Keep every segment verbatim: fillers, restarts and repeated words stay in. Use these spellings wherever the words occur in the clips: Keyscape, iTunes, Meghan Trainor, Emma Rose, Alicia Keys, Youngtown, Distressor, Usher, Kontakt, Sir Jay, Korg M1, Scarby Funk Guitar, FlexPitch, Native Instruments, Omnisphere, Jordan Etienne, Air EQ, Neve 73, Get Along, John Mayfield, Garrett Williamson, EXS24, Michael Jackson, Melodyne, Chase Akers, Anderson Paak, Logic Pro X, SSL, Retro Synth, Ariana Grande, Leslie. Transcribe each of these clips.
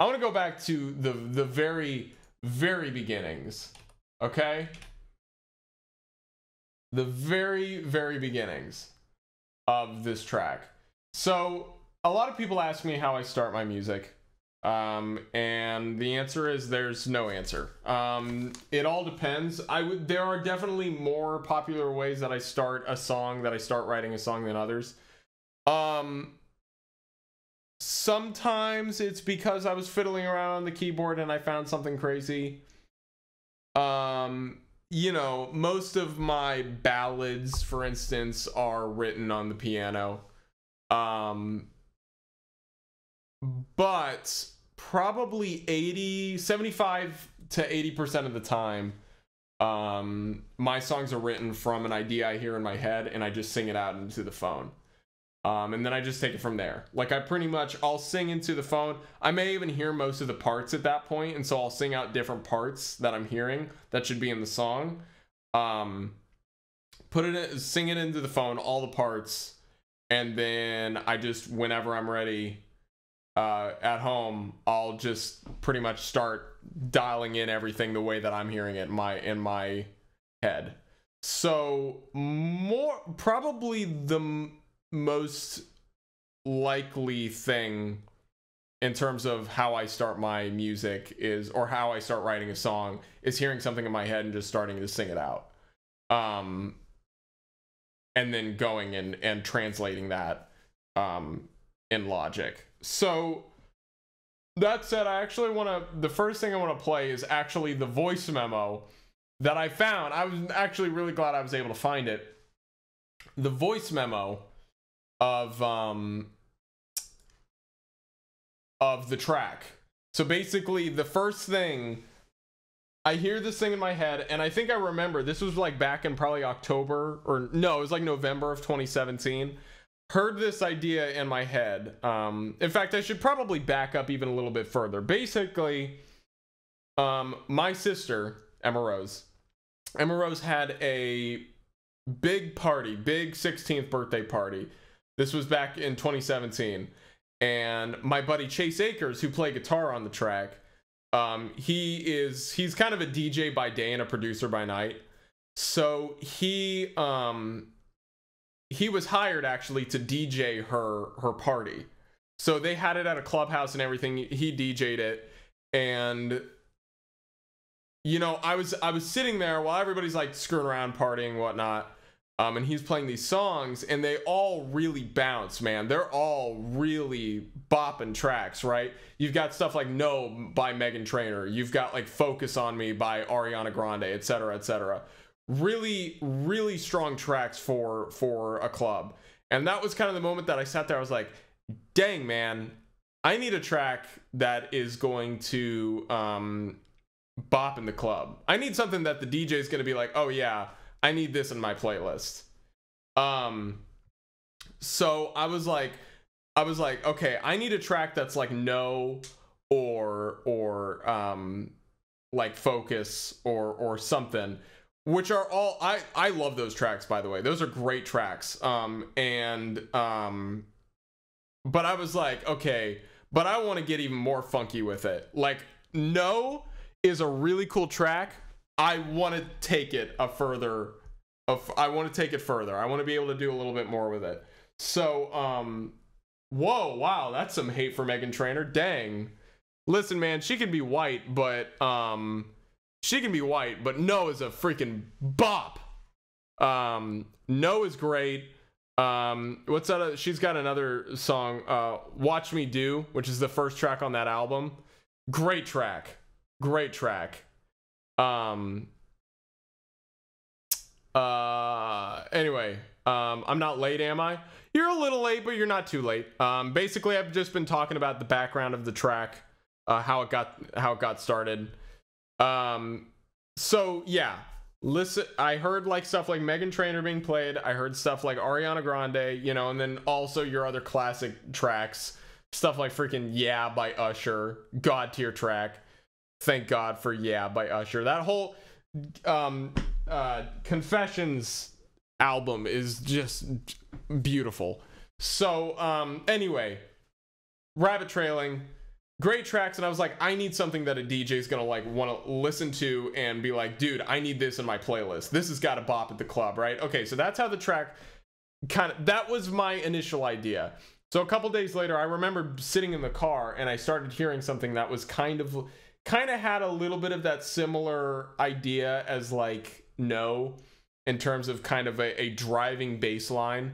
I want to go back to the the very very beginnings. Okay, the very very beginnings of this track. So a lot of people ask me how I start my music, um and the answer is there's no answer. Um it all depends. I would there are definitely more popular ways that I start a song, that I start writing a song, than others. Um sometimes it's because I was fiddling around on the keyboard and I found something crazy. Um you know, most of my ballads, for instance, are written on the piano. Um but probably eighty, seventy-five to eighty percent of the time, um my songs are written from an idea I hear in my head, and I just sing it out into the phone. Um and then I just take it from there. Like, I pretty much, I'll sing into the phone. I may even hear most of the parts at that point, and so I'll sing out different parts that I'm hearing that should be in the song. Um put it in, sing it into the phone, all the parts, and then I just, whenever I'm ready uh at home, I'll just pretty much start dialing in everything the way that I'm hearing it in my in my head. So more probably the m most likely thing in terms of how I start my music is, or how I start writing a song, is hearing something in my head and just starting to sing it out, um and then going and and translating that um in Logic. So that said, I actually want to, the first thing I want to play is actually the voice memo that I found. I was actually really glad I was able to find it. The voice memo of um of the track. So basically, the first thing, I hear this thing in my head, and I think I remember this was like back in probably October, or no, it was like November of twenty seventeen. Heard this idea in my head. Um, in fact, I should probably back up even a little bit further. Basically, um, my sister, Emma Rose, Emma Rose had a big party, big sixteenth birthday party. This was back in twenty seventeen. And my buddy Chase Akers, who played guitar on the track, um, he is, he's kind of a D J by day and a producer by night. So he... Um, he was hired actually to D J her her party. So they had it at a clubhouse and everything. He D J'd it, and you know, I was I was sitting there while everybody's like screwing around, partying, whatnot, um, and he's playing these songs, and they all really bounce, man. They're all really bopping tracks, right? You've got stuff like No by Meghan Trainor, you've got like Focus on Me by Ariana Grande, et cetera, et cetera. Really, really strong tracks for for a club. And that was kind of the moment that I sat there, I was like, dang, man, I need a track that is going to um bop in the club. I need something that the D J is going to be like, oh yeah, I need this in my playlist. Um so I was like, I was like, okay, I need a track that's like No or or um like Focus or or something, which are all, I, I love those tracks, by the way. Those are great tracks. Um, and, um, but I was like, okay, but I want to get even more funky with it. Like, No is a really cool track. I want to take it a further, a, I want to take it further. I want to be able to do a little bit more with it. So, um, whoa, wow, that's some hate for Meghan Trainor. Dang. Listen, man, she can be white, but, um... She can be white, but No is a freaking bop. Um, No is great. Um, what's that? Other? She's got another song, uh, Watch Me Do, which is the first track on that album. Great track. Great track. Um, uh, anyway, um, I'm not late, am I? You're a little late, but you're not too late. Um, basically, I've just been talking about the background of the track, uh, how it got, how it got started. Um, so yeah, listen, I heard like stuff like Meghan Trainor being played. I heard stuff like Ariana Grande, you know, and then also your other classic tracks, stuff like freaking Yeah by Usher, God tier track. Thank God for Yeah by Usher. That whole, um, uh, Confessions album is just beautiful. So, um, anyway, rabbit trailing, great tracks, and I was like, I need something that a D J's gonna like want to listen to and be like, dude, I need this in my playlist. This has got to bop at the club, right? Okay, so that's how the track kind of, that was my initial idea. So a couple days later, I remember sitting in the car and I started hearing something that was kind of kind of had a little bit of that similar idea as like No, in terms of kind of a, a driving bass line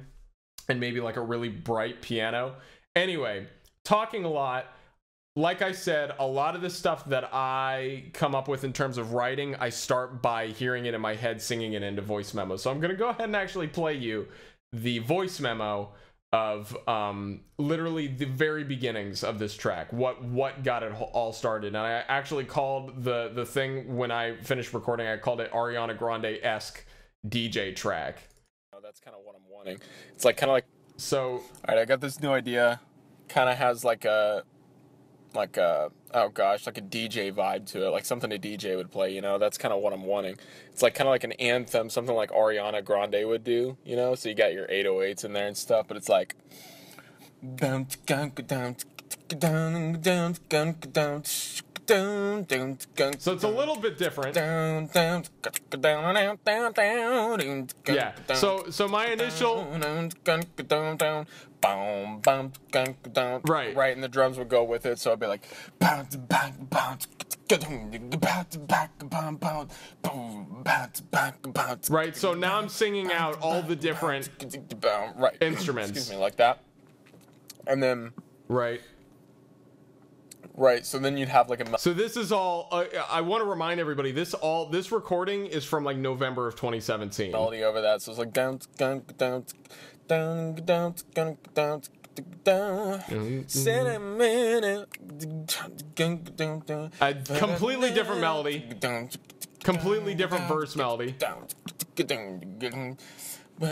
and maybe like a really bright piano. Anyway, talking a lot, like I said, a lot of the stuff that I come up with in terms of writing, I start by hearing it in my head, singing it into voice memos. So I'm going to go ahead and actually play you the voice memo of um, literally the very beginnings of this track, what what got it all started. And I actually called the, the thing when I finished recording, I called it Ariana Grande-esque D J track. Oh, that's kind of what I'm wanting. It's like kind of like, so, all right, I got this new idea, kind of has like a, like a, oh gosh, like a D J vibe to it, like something a D J would play, you know, that's kind of what I'm wanting. It's like kind of like an anthem, something like Ariana Grande would do, you know, so you got your eight oh eights in there and stuff, but it's like, so it's a little bit different. Yeah, so, so my initial, right, right, and the drums would go with it, so I'd be like, bounce, bounce, bounce, bounce, bounce, bounce, bounce. Right, so now I'm singing out all the different right. instruments. Excuse me, like that. And then, right. Right, so then you'd have like a... So this is all... Uh, I want to remind everybody, this all this recording is from like November of twenty seventeen. Melody over that, so it's like... down, down, down, down, down, down, down, down. A completely different melody. Completely different verse melody. Uh,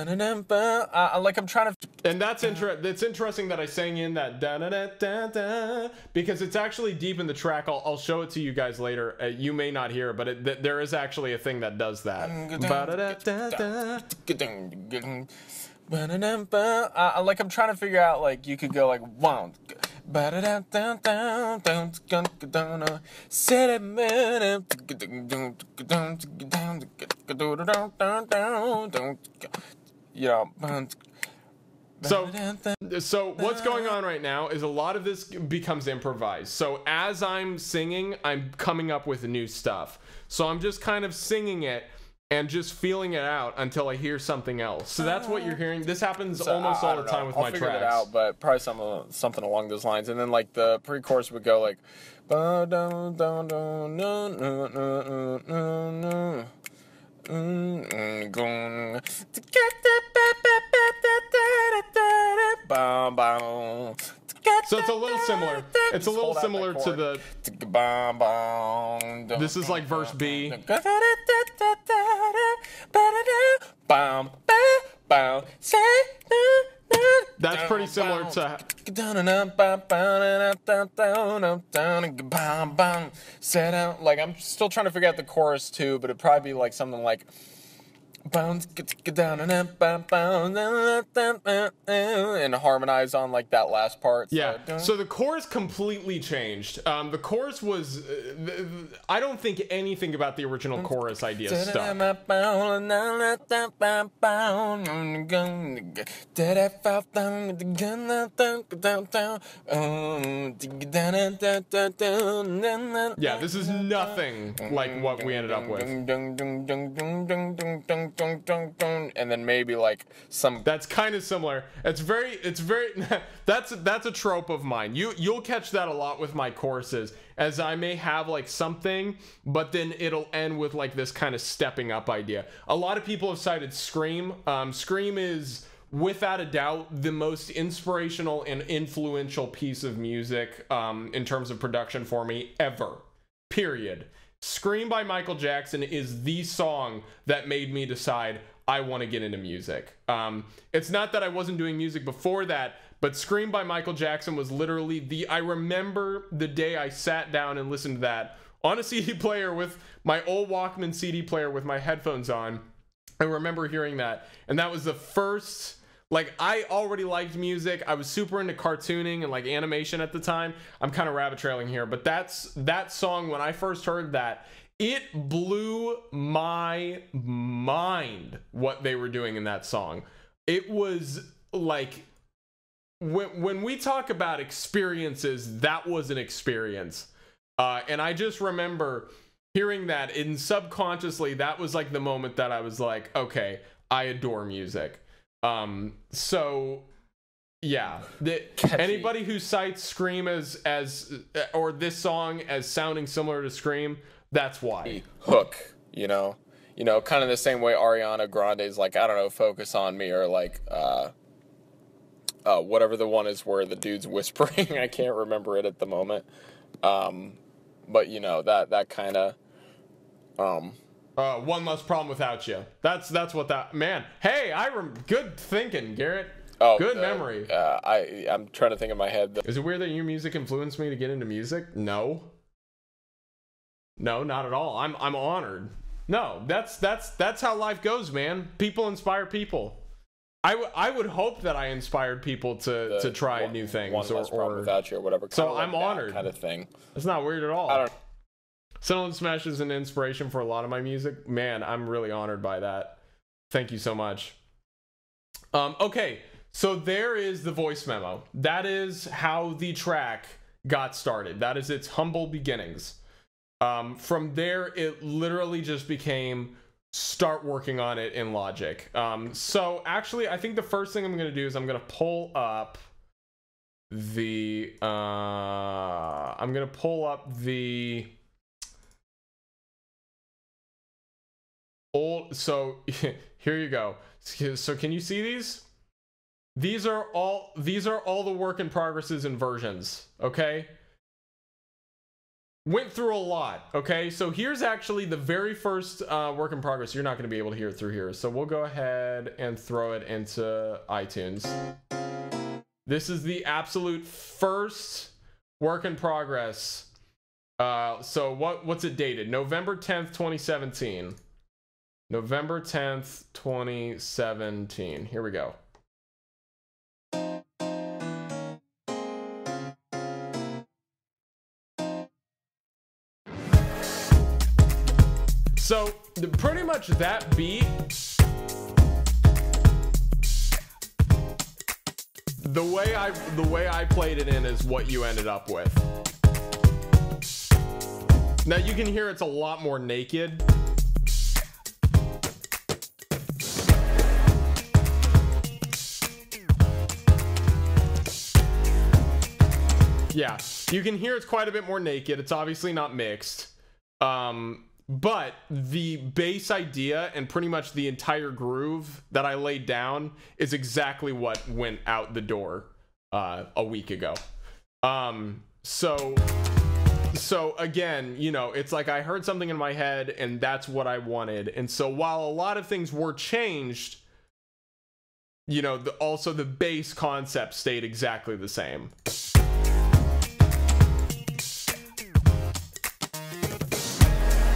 like I'm trying to, and that's inter that's interesting that I sang in that da da da da da, because it's actually deep in the track. I'll, I'll show it to you guys later. Uh, you may not hear it, but it, th there is actually a thing that does that. Uh, like I'm trying to figure out, like you could go like wow. Yeah. So, so what's going on right now is a lot of this becomes improvised. So as I'm singing, I'm coming up with new stuff. So I'm just kind of singing it and just feeling it out until I hear something else. So that's what you're hearing. This happens so, almost I, I all the time know. with I'll my tracks. I'll figure it out, but probably some, something along those lines. And then like the pre-chorus would go like... So it's a little similar. It's a little similar to the... This is like verse B. That's pretty similar to... Like, I'm still trying to figure out the chorus, too, but it'd probably be like something like... Bounce, get down and bounce, and harmonize on like that last part. So. Yeah. So the chorus completely changed. Um, the chorus was, uh, I don't think anything about the original chorus idea stuck. Yeah. This is nothing like what we ended up with. And then maybe like some, that's kind of similar. It's very, it's very that's that's a trope of mine. You you'll catch that a lot with my courses, as I may have like something, but then it'll end with like this kind of stepping up idea. A lot of people have cited Scream. Um, Scream is without a doubt the most inspirational and influential piece of music um, in terms of production for me ever. Period. Scream by Michael Jackson is the song that made me decide I want to get into music. Um, it's not that I wasn't doing music before that, but Scream by Michael Jackson was literally the... I remember the day I sat down and listened to that on a C D player with my old Walkman C D player with my headphones on. I remember hearing that. And that was the first... Like, I already liked music. I was super into cartooning and like animation at the time. I'm kind of rabbit trailing here, but that's that song, when I first heard that, it blew my mind what they were doing in that song. It was like, when, when we talk about experiences, that was an experience. Uh, and I just remember hearing that, and subconsciously, that was like the moment that I was like, okay, I adore music. Um, so yeah, the, anybody who cites Scream as, as, or this song as sounding similar to Scream, that's why. Hook, you know, you know, kind of the same way Ariana Grande's like, I don't know, Focus on Me, or like, uh, uh, whatever the one is where the dude's whispering. I can't remember it at the moment. Um, but you know, that, that kind of, um, uh, One Less Problem Without You. That's, that's what that, man. Hey, I rem good thinking, Garrett. Oh, good uh, memory. Uh, I, I'm trying to think in my head. Is it weird that your music influenced me to get into music? No. No, not at all. I'm I'm honored. No, that's that's that's how life goes, man. People inspire people. I would I would hope that I inspired people to the, to try one, new things one or, less problem or without you or whatever. So kind of I'm like honored, kind of thing. It's not weird at all. I don't. Silent Smash is an inspiration for a lot of my music, man. I'm really honored by that. Thank you so much. Um. Okay, so there is the voice memo. That is how the track got started. That is its humble beginnings. Um, from there, it literally just became start working on it in Logic. Um, so actually, I think the first thing I'm going to do is I'm going to pull up the, uh, I'm going to pull up the old, so here you go. So can you see these? These are all, these are all the work in progresses and versions. Okay. Went through a lot, okay? So here's actually the very first uh, work in progress. You're not gonna be able to hear it through here. So we'll go ahead and throw it into iTunes. This is the absolute first work in progress. Uh, so what, what's it dated? November tenth, twenty seventeen. November tenth, twenty seventeen. Here we go. So pretty much that beat, the way I the way I played it in is what you ended up with. Now you can hear it's a lot more naked. Yeah, you can hear it's quite a bit more naked. It's obviously not mixed. Um, But the bass idea and pretty much the entire groove that I laid down is exactly what went out the door uh, a week ago. Um, so, so again, you know, it's like I heard something in my head and that's what I wanted. And so while a lot of things were changed, you know, the, also the bass concept stayed exactly the same.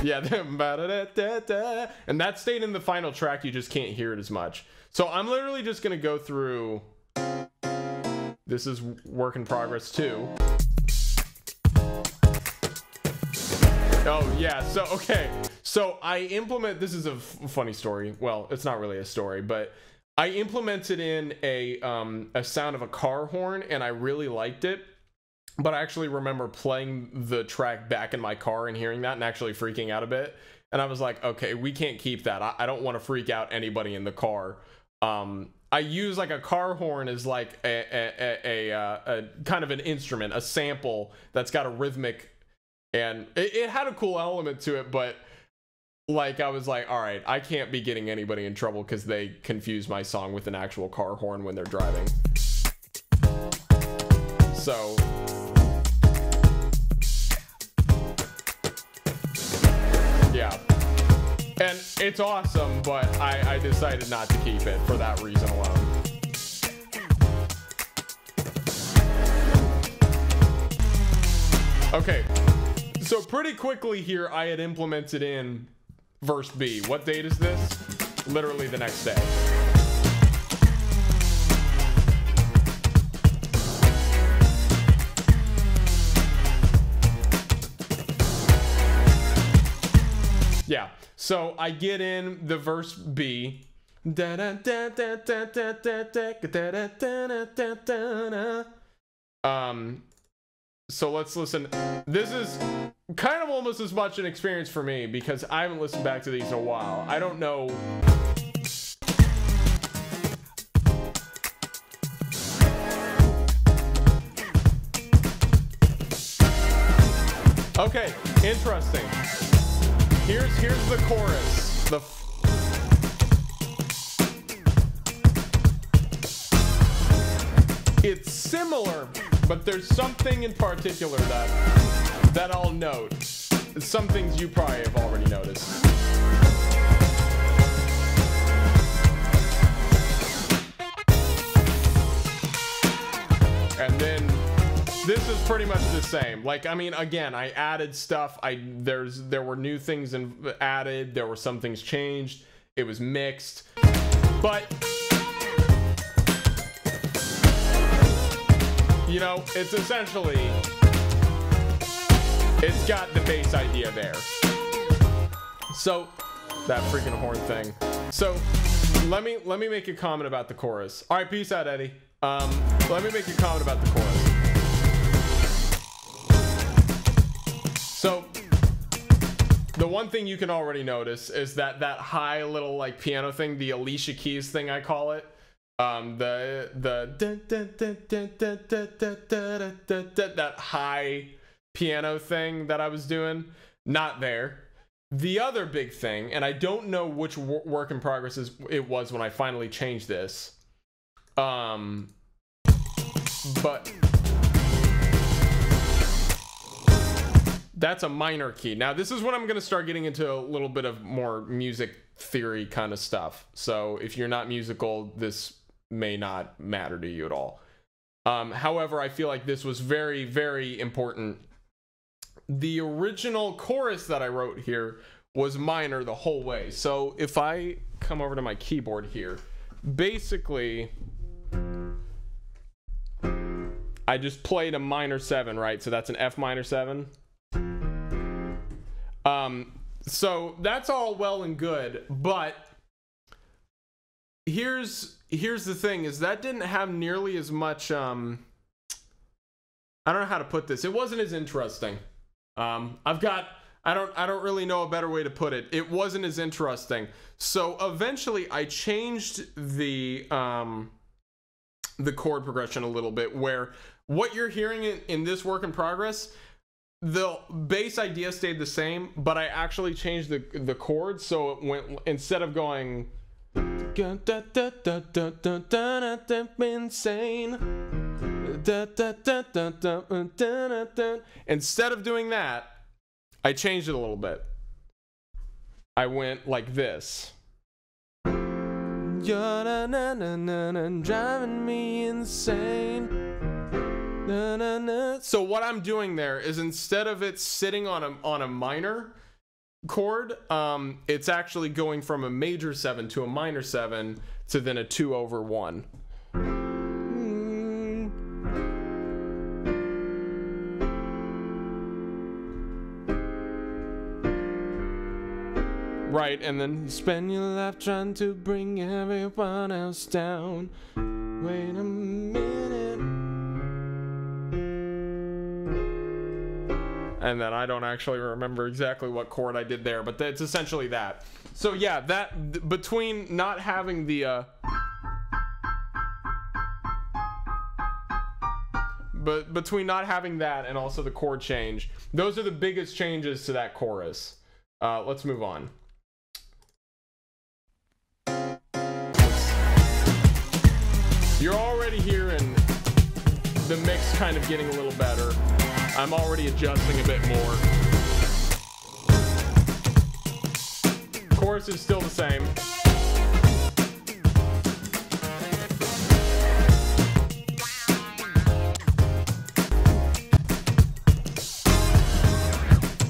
Yeah, and that stayed in the final track. You just can't hear it as much. So I'm literally just gonna go through. This is work in progress too. Oh yeah, so okay. So I implement, this is a funny story. Well, it's not really a story, but I implemented in a, um, a sound of a car horn and I really liked it. But I actually remember playing the track back in my car and hearing that and actually freaking out a bit. And I was like, okay, we can't keep that. I, I don't want to freak out anybody in the car. Um, I use like a car horn as like a, a, a, a, a kind of an instrument, a sample that's got a rhythmic, and it, it had a cool element to it. But like, I was like, all right, I can't be getting anybody in trouble because they confuse my song with an actual car horn when they're driving. So... yeah, and it's awesome, but I, I decided not to keep it for that reason alone. Okay, so pretty quickly here, I had implemented in verse B. What date is this? Literally the next day. Yeah, so I get in the verse B. Um, so let's listen. This is kind of almost as much an experience for me because I haven't listened back to these in a while. I don't know. Okay, interesting. Here's here's the chorus. The it's similar, but there's something in particular that that I'll note. Some things you probably have already noticed. And then this is pretty much the same. Like, I mean, again, I added stuff. I there's there were new things in, added. There were some things changed. It was mixed, but you know, it's essentially it's got the bass idea there. So that freaking horn thing. So let me let me make a comment about the chorus. All right, peace out, Eddie. Um, let me make a comment about the chorus. So the one thing you can already notice is that that high little like piano thing, the Alicia Keys thing, I call it. Um, the the that high piano thing that I was doing, not there. The other big thing, and I don't know which work in progress it was when I finally changed this. Um, but. That's a minor key. Now this is when I'm gonna start getting into a little bit of more music theory kind of stuff. So if you're not musical, this may not matter to you at all. Um, however, I feel like this was very, very important. The original chorus that I wrote here was minor the whole way. So if I come over to my keyboard here, basically, I just played a minor seven, right? So that's an F minor seven. Um, so that's all well and good, but here's, here's the thing is that didn't have nearly as much, um, I don't know how to put this. It wasn't as interesting. Um, I've got, I don't, I don't really know a better way to put it. It wasn't as interesting. So eventually I changed the, um, the chord progression a little bit where what you're hearing in, in this work in progress, the bass idea stayed the same, but I actually changed the the chords, so it went instead of going insane. Instead of doing that, I changed it a little bit. I went like this. Driving me insane. Na, na, na. So what I'm doing there is instead of it sitting on a on a minor chord, um, it's actually going from a major seven to a minor seven to then a two over one. Mm. Right, and then you spend your life trying to bring everyone else down. Wait a minute. And then I don't actually remember exactly what chord I did there, but it's essentially that. So yeah, that between not having the uh but between not having that and also the chord change, those are the biggest changes to that chorus. Uh let's move on. You're already hearing the mix kind of getting a little better. I'm already adjusting a bit more. Chorus is still the same.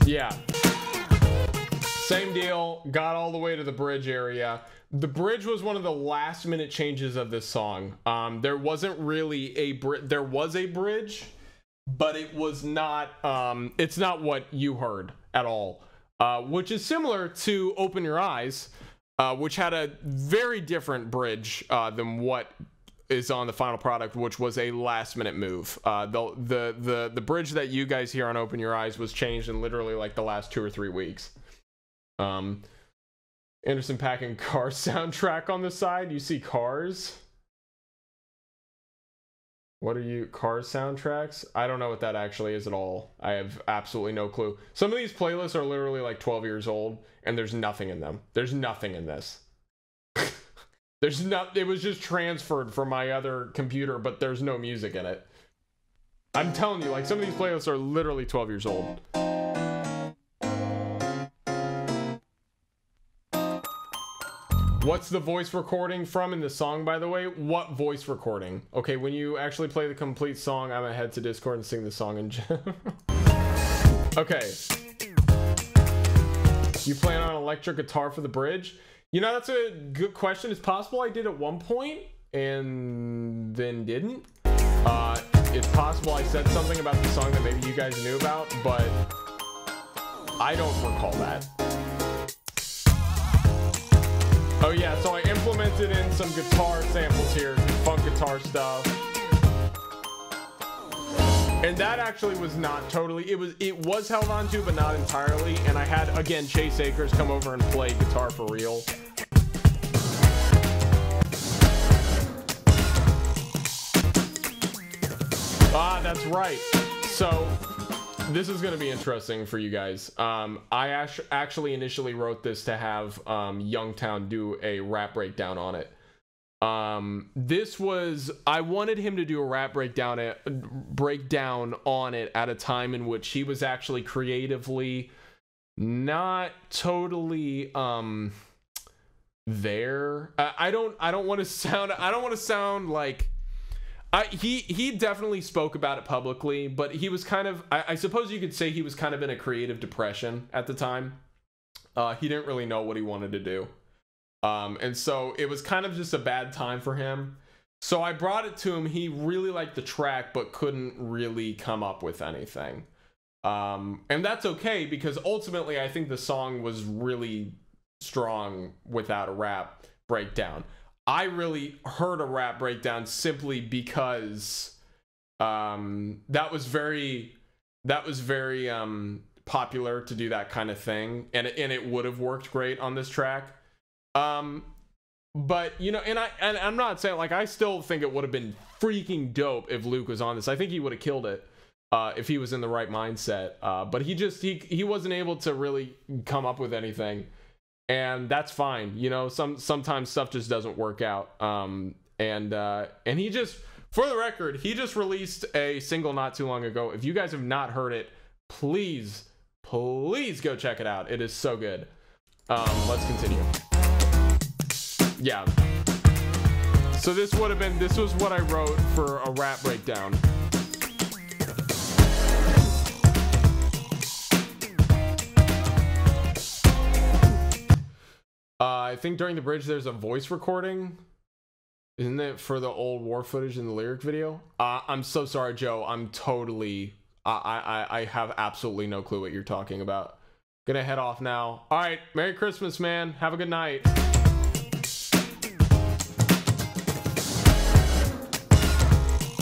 Yeah. Same deal, got all the way to the bridge area. The bridge was one of the last minute changes of this song. Um, there wasn't really a bri- there was a bridge, but it was not, um, it's not what you heard at all. uh, which is similar to Open Your Eyes, uh, which had a very different bridge uh, than what is on the final product, which was a last minute move. Uh, the, the, the, the bridge that you guys hear on Open Your Eyes was changed in literally like the last two or three weeks. Um, Anderson Paak and Cars soundtrack on the side. You see Cars. What are you, Cars soundtracks? I don't know what that actually is at all. I have absolutely no clue. Some of these playlists are literally like twelve years old and there's nothing in them. There's nothing in this. There's not, it was just transferred from my other computer, but there's no music in it. I'm telling you, like, some of these playlists are literally twelve years old. What's the voice recording from in the song, by the way? What voice recording? Okay, when you actually play the complete song, I'm gonna head to Discord and sing the song in general. Okay. You playing on electric guitar for the bridge? You know, that's a good question. It's possible I did at one point and then didn't. Uh, it's possible I said something about the song that maybe you guys knew about, but I don't recall that. Oh yeah, so I implemented in some guitar samples here, funk guitar stuff. And that actually was not totally, it was it was held on to, but not entirely. And I had, again, Chase Akers come over and play guitar for real. Ah, that's right. So this is going to be interesting for you guys. Um, I actually initially wrote this to have um, Youngtown do a rap breakdown on it. Um, this was, I wanted him to do a rap breakdown, at, breakdown on it at a time in which he was actually creatively not totally um, there. I, I don't, I don't want to sound, I don't want to sound like... I, he he definitely spoke about it publicly, but he was kind of, I, I suppose you could say he was kind of in a creative depression at the time. Uh, he didn't really know what he wanted to do. Um, and so it was kind of just a bad time for him. So I brought it to him. He really liked the track, but couldn't really come up with anything. Um, and that's okay, because ultimately I think the song was really strong without a rap breakdown. I really heard a rap breakdown simply because um, that was very that was very um, popular to do that kind of thing, and and it would have worked great on this track. Um, but you know, and I and I'm not saying, like, I still think it would have been freaking dope if Luke was on this. I think he would have killed it uh, if he was in the right mindset. Uh, but he just he he wasn't able to really come up with anything. And that's fine. You know, some sometimes stuff just doesn't work out. Um, and uh, and he just, for the record, he just released a single not too long ago. If you guys have not heard it, please, please go check it out. It is so good. Um, let's continue. Yeah. So this would have been, this was what I wrote for a rap breakdown. Uh, I think during the bridge there's a voice recording, isn't it, for the old war footage in the lyric video? Uh, I'm so sorry, Joe. I'm totally, I, I, I have absolutely no clue what you're talking about. Gonna head off now. All right, Merry Christmas, man. Have a good night.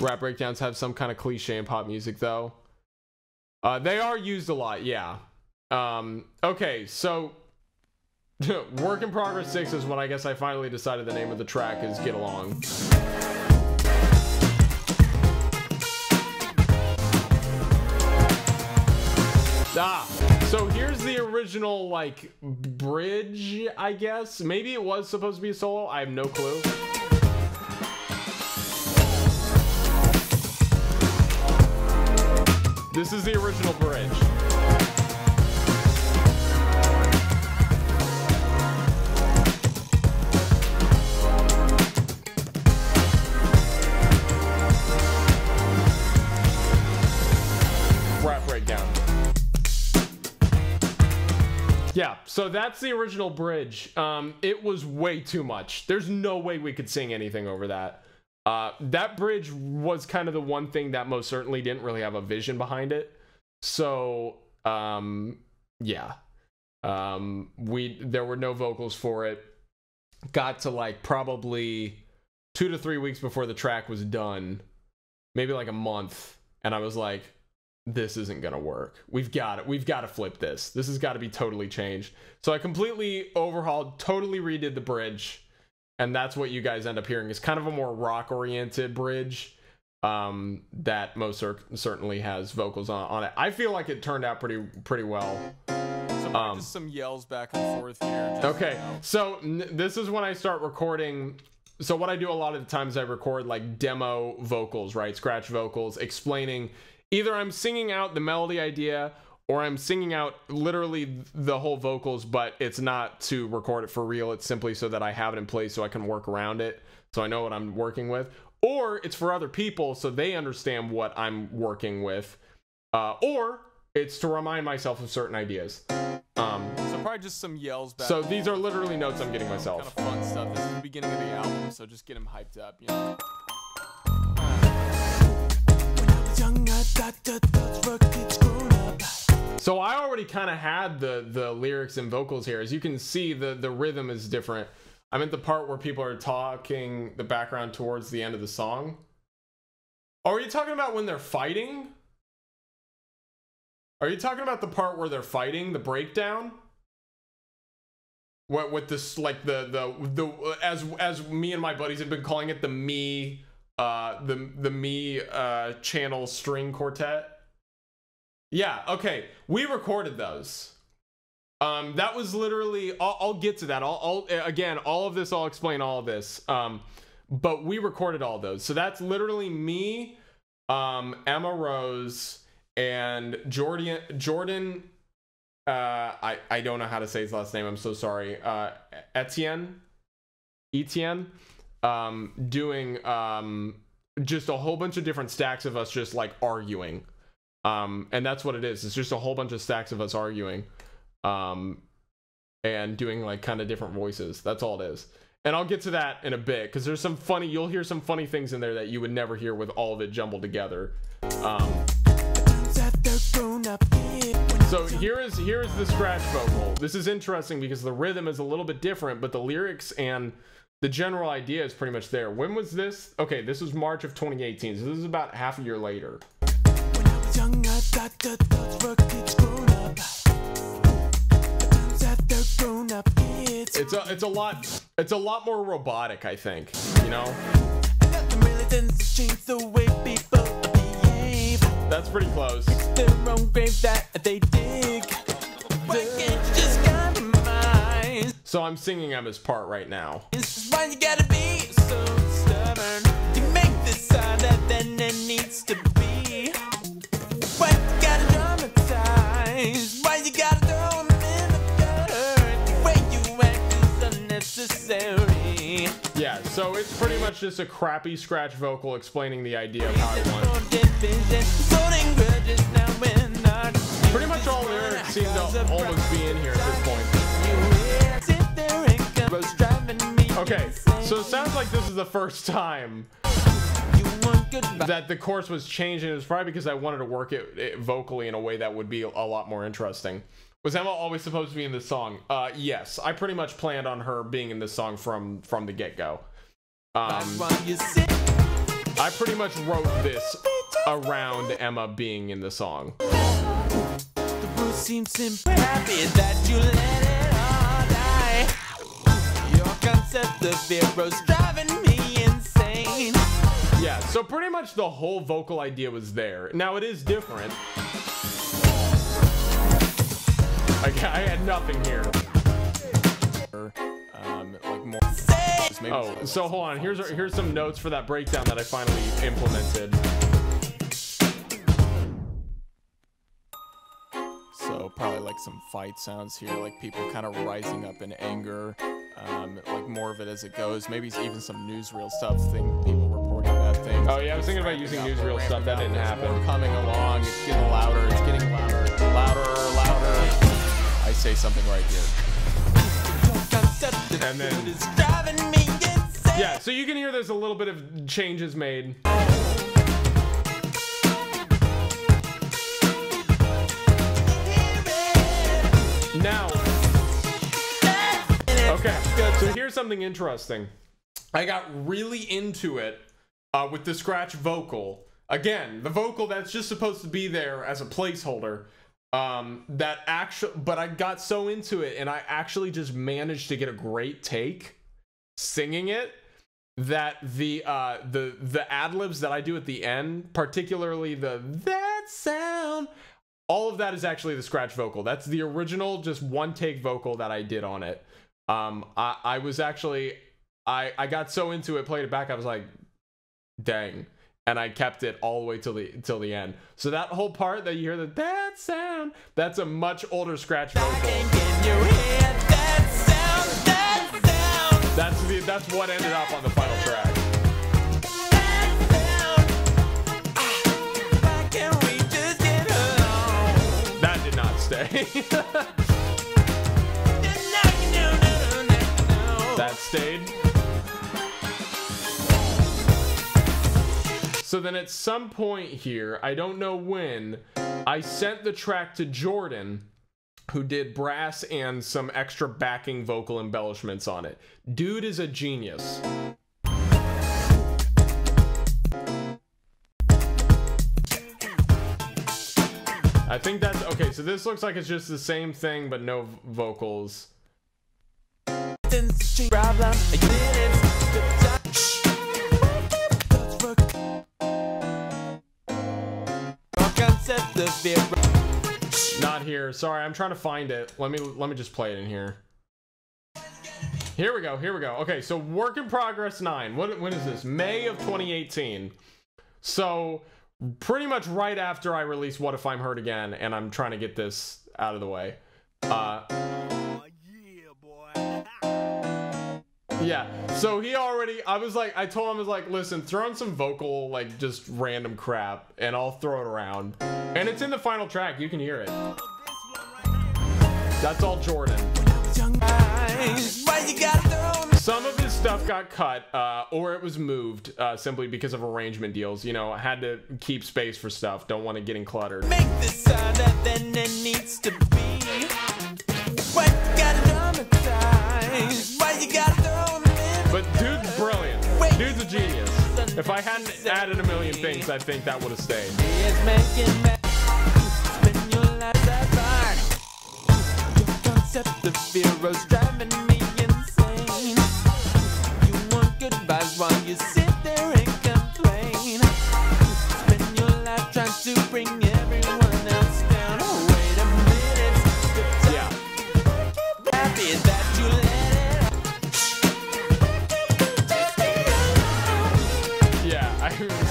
Rap breakdowns have some kind of cliche in pop music, though. Uh, they are used a lot, yeah. Um, okay, so... Work in Progress six is when I guess I finally decided the name of the track is Get Along. Ah, so here's the original, like, bridge, I guess. Maybe it was supposed to be a solo. I have no clue. This is the original bridge. Yeah, so that's the original bridge. Um, it was way too much. There's no way we could sing anything over that. Uh, that bridge was kind of the one thing that most certainly didn't really have a vision behind it. So, um, yeah. Um, we there were no vocals for it. Got to like probably two to three weeks before the track was done, maybe like a month, and I was like, this isn't gonna work. We've got it. We've got to flip this. This has got to be totally changed. So I completely overhauled, totally redid the bridge, and that's what you guys end up hearing. It's kind of a more rock-oriented bridge um, that most cer certainly has vocals on, on it. I feel like it turned out pretty pretty well. Um, just some yells back and forth here. Okay, now. So n this is when I start recording. So what I do a lot of the times, I record like demo vocals, right? Scratch vocals, explaining. Either I'm singing out the melody idea or I'm singing out literally the whole vocals, but it's not to record it for real. It's simply so that I have it in place so I can work around it, so I know what I'm working with. Or it's for other people so they understand what I'm working with. Uh, or it's to remind myself of certain ideas. Um, so probably just some yells back. So these are literally notes I'm getting myself. Kind of fun stuff. This is the beginning of the album, so just get him hyped up, you know? So I already kind of had the the lyrics and vocals here. As you can see, the the rhythm is different. I'm at the part where people are talking the background towards the end of the song. Are you talking about when they're fighting? Are you talking about the part where they're fighting, the breakdown? What with this, like the the the as as me and my buddies have been calling it, the me. Uh, the the me uh, channel string quartet. Yeah, okay, we recorded those. Um, that was literally. I'll, I'll get to that. I'll, I'll again. All of this. I'll explain all of this. Um, but we recorded all those. So that's literally me, um, Emma Rose, and Jordan. Jordan. Uh, I I don't know how to say his last name. I'm so sorry. Uh, Etienne. Etienne. Um, doing um, just a whole bunch of different stacks of us just like arguing, um, and that's what it is. It's just a whole bunch of stacks of us arguing, um, and doing like kind of different voices. That's all it is. And I'll get to that in a bit because there's some funny. You'll hear some funny things in there that you would never hear with all of it jumbled together. Um, so here is here is the scratch vocal. This is interesting because the rhythm is a little bit different, but the lyrics and the general idea is pretty much there. When was this? Okay, this was March of twenty eighteen, so this is about half a year later. It's a, it's a lot, it's a lot more robotic, I think, you know? That's pretty close. So I'm singing Emma's part right now. This is why you gotta be so stubborn. You make this harder than it needs to be. Why you gotta dramatize? Why you gotta throw them in the dirt? The way you act is unnecessary. Yeah, so it's pretty much just a crappy scratch vocal explaining the idea of how I want it. Pretty much all lyrics seem to almost be in here at this point. Okay, so it sounds like this is the first time that the course was changed, and it was probably because I wanted to work it, it vocally in a way that would be a lot more interesting. Was Emma always supposed to be in this song? Uh, yes, I pretty much planned on her being in this song from from the get-go. Um, I pretty much wrote this around Emma being in the song. The world seems simply happy that you let it. Yeah, so pretty much the whole vocal idea was there. Now it is different. I, I had nothing here. Um, like more. Oh, so hold on. Here's here's some notes for that breakdown that I finally implemented. So probably like some fight sounds here, like people kind of rising up in anger. Um, like more of it as it goes. Maybe even some newsreel stuff thing, people reporting bad things. Oh yeah, I was thinking about using newsreel stuff. That didn't happen. We're coming along. It's getting louder. It's getting louder. Louder, louder. I say something right here. And then, yeah, so you can hear there's a little bit of changes made. Now Okay, so here's something interesting. I got really into it uh, with the scratch vocal. Again, the vocal that's just supposed to be there as a placeholder. Um, that actually, but I got so into it, and I actually just managed to get a great take singing it, that the uh, the the ad libs that I do at the end, particularly the that sound, all of that is actually the scratch vocal. That's the original, just one take vocal that I did on it. Um, I I was actually I I got so into it, played it back, I was like, dang. And I kept it all the way till the till the end. So that whole part that you hear, the that sound, that's a much older scratch vocal. That sound, that sound. That's the that's what ended up on the final track. That did not stay. That stayed. So then at some point here, I don't know when, I sent the track to Jordan, who did brass and some extra backing vocal embellishments on it. Dude is a genius. I think that's, okay, so this looks like it's just the same thing, but no vocals. Not here. Sorry, I'm trying to find it. Let me let me just play it in here. Here we go. Here we go. Okay, so work in progress nine. What when is this? May of twenty eighteen. So pretty much right after I release What If I'm Hurt Again, and I'm trying to get this out of the way. Uh, oh, yeah, boy. Yeah. So he already. I was like, I told him I was like, listen, throw in some vocal, like just random crap, and I'll throw it around. And it's in the final track, you can hear it. That's all Jordan. Some of his stuff got cut, uh, or it was moved, uh, simply because of arrangement deals. You know, I had to keep space for stuff, don't want to get in cluttered. Make this harder than it needs to be. Why you gotta dramatize? Why you gotta throw them in? But dude's brilliant. Dude's a genius. If I hadn't added a million things, I think that would have stayed. The Pharaoh's driving me insane. You want good vibes while you sit there and complain. Spend your life trying to bring everyone else down. Oh, wait a minute. Yeah. Happy that you let it. Yeah, I heard him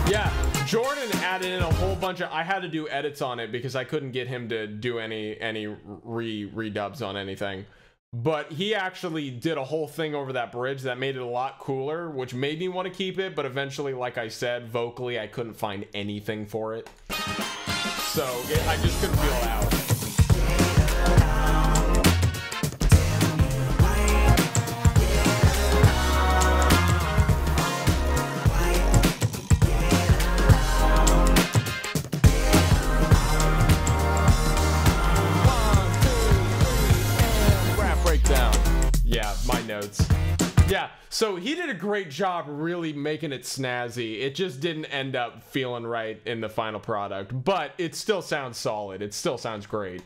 sing. Yeah, Jordan added in a whole bunch of, I had to do edits on it because I couldn't get him to do any any re redubs on anything, but he actually did a whole thing over that bridge that made it a lot cooler, which made me want to keep it. But eventually, like I said, vocally I couldn't find anything for it, so it, I just couldn't feel it out. Yeah, so he did a great job really making it snazzy. It just didn't end up feeling right in the final product, but it still sounds solid. It still sounds great.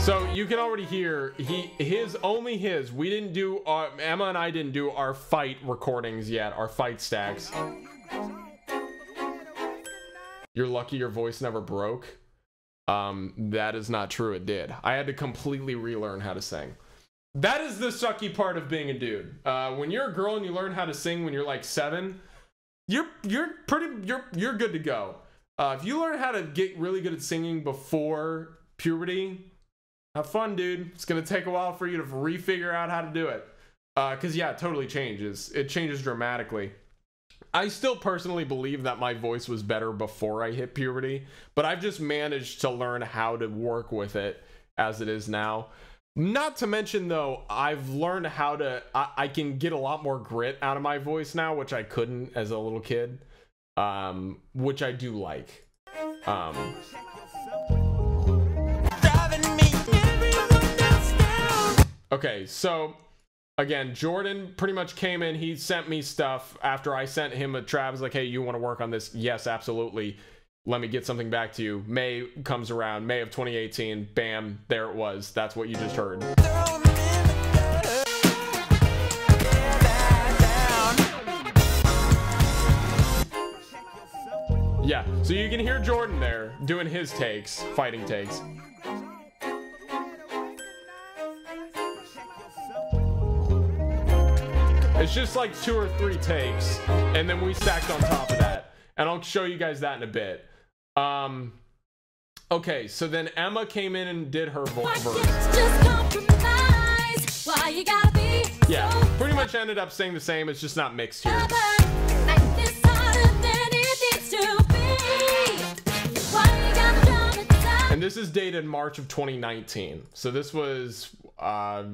So you can already hear he his only his we didn't do our, Emma and I didn't do our fight recordings yet, our fight stacks. You're lucky your voice never broke. Um, that is not true, it did. I had to completely relearn how to sing. That is the sucky part of being a dude. Uh, when you're a girl and you learn how to sing when you're like seven, you're you're pretty you're you're good to go. Uh, if you learn how to get really good at singing before puberty, have fun, dude. It's gonna take a while for you to refigure out how to do it. Uh, cause yeah, it totally changes. It changes dramatically. I still personally believe that my voice was better before I hit puberty, but I've just managed to learn how to work with it as it is now. Not to mention, though, I've learned how to, I, I can get a lot more grit out of my voice now, which I couldn't as a little kid, um, which I do like. Um, Okay, so again, Jordan pretty much came in, he sent me stuff after I sent him a trap. I was like, hey, you want to work on this? Yes, absolutely, let me get something back to you. May comes around, May of twenty eighteen, bam, there it was. That's what you just heard. Yeah, so you can hear Jordan there doing his takes, fighting takes. It's just like two or three takes, and then we stacked on top of that. And I'll show you guys that in a bit. Um, okay, so then Emma came in and did her voice. Yeah, pretty much ended up saying the same, it's just not mixed here. And this is dated March of twenty nineteen. So this was, uh,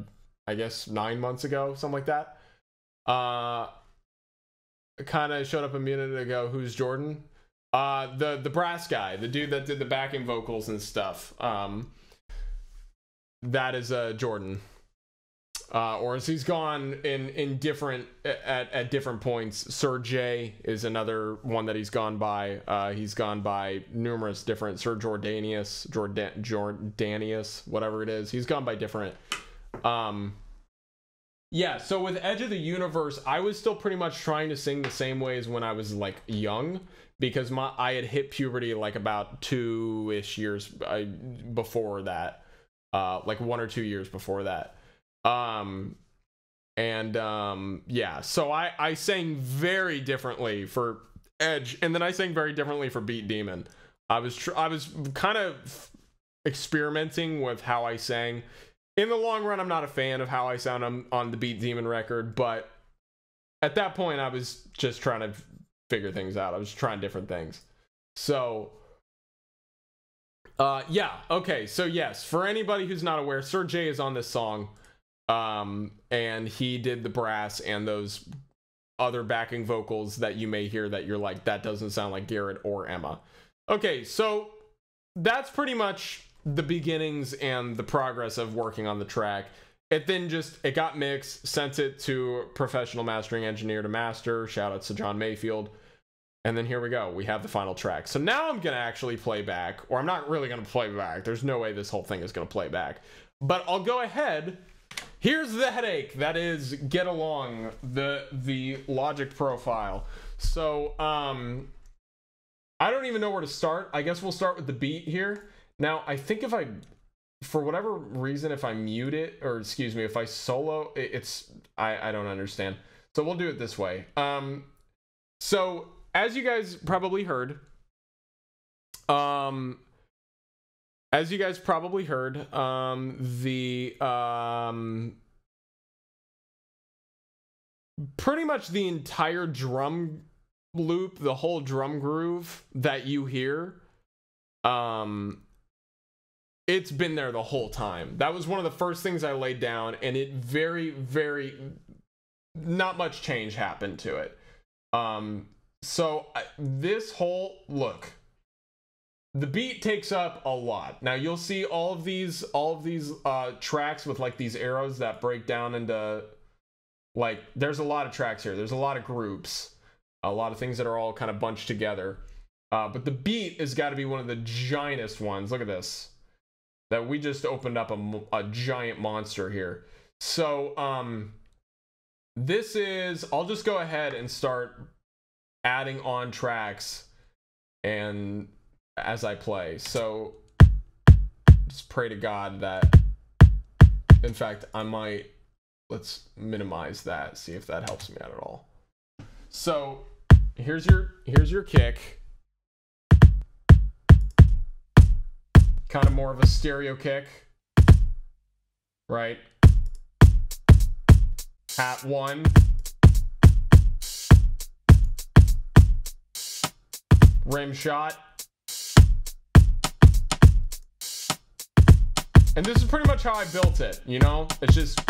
I guess, nine months ago, something like that. Uh, kind of showed up a minute ago. Who's Jordan? Uh, the the brass guy, the dude that did the backing vocals and stuff. Um, that is uh Jordan. Uh, or as he's gone in in different at at different points. Sir Jay is another one that he's gone by. Uh, he's gone by numerous different Sir Jordanius, Jordan Jordanius, whatever it is. He's gone by different. Um. Yeah, so with Edge of the Universe, I was still pretty much trying to sing the same way as when I was like young, because my I had hit puberty like about two-ish years before that, uh, like one or two years before that. Um, and um, yeah, so I, I sang very differently for Edge, and then I sang very differently for Beat Demon. I was, tr I was kind of experimenting with how I sang. In the long run, I'm not a fan of how I sound on, on the Beat Demon record, but at that point, I was just trying to figure things out. I was trying different things. So, uh, yeah, okay. So, yes, for anybody who's not aware, Sir Jay is on this song, um, and he did the brass and those other backing vocals that you may hear that you're like, that doesn't sound like Garrett or Emma. Okay, so that's pretty much the beginnings and the progress of working on the track. It then just, it got mixed, sent it to professional mastering engineer to master. Shout out to John Mayfield. And then here we go, we have the final track. So now I'm gonna actually play back, or I'm not really gonna play back. There's no way this whole thing is gonna play back, but I'll go ahead. Here's the headache that is Get Along, the, the Logic profile. So um, I don't even know where to start. I guess we'll start with the beat here. Now, I think if I, for whatever reason, if I mute it, or excuse me, if I solo, it, it's, I, I don't understand. So we'll do it this way. Um, so, as you guys probably heard, um, as you guys probably heard, um, the, um, pretty much the entire drum loop, the whole drum groove that you hear, um, it's been there the whole time. That was one of the first things I laid down, and it very, very, not much change happened to it. Um, so I, this whole, look, the beat takes up a lot. Now you'll see all of these, all of these uh, tracks with like these arrows that break down into, like, there's a lot of tracks here. There's a lot of groups, a lot of things that are all kind of bunched together. Uh, but the beat has got to be one of the giantest ones. Look at this. That we just opened up a, a giant monster here. So um, this is, I'll just go ahead and start adding on tracks and as I play. So just pray to God that, in fact, I might, let's minimize that, see if that helps me out at all. So here's your, here's your kick. Kind of more of a stereo kick, right? Hat one. Rim shot. And this is pretty much how I built it, you know? It's just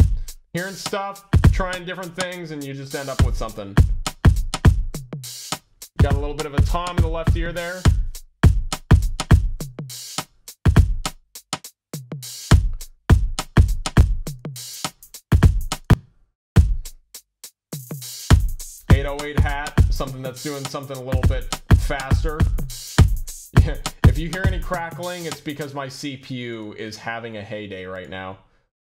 hearing stuff, trying different things, and you just end up with something. Got a little bit of a tom in the left ear there. eight oh eight hat, something that's doing something a little bit faster. If you hear any crackling, it's because my C P U is having a heyday right now.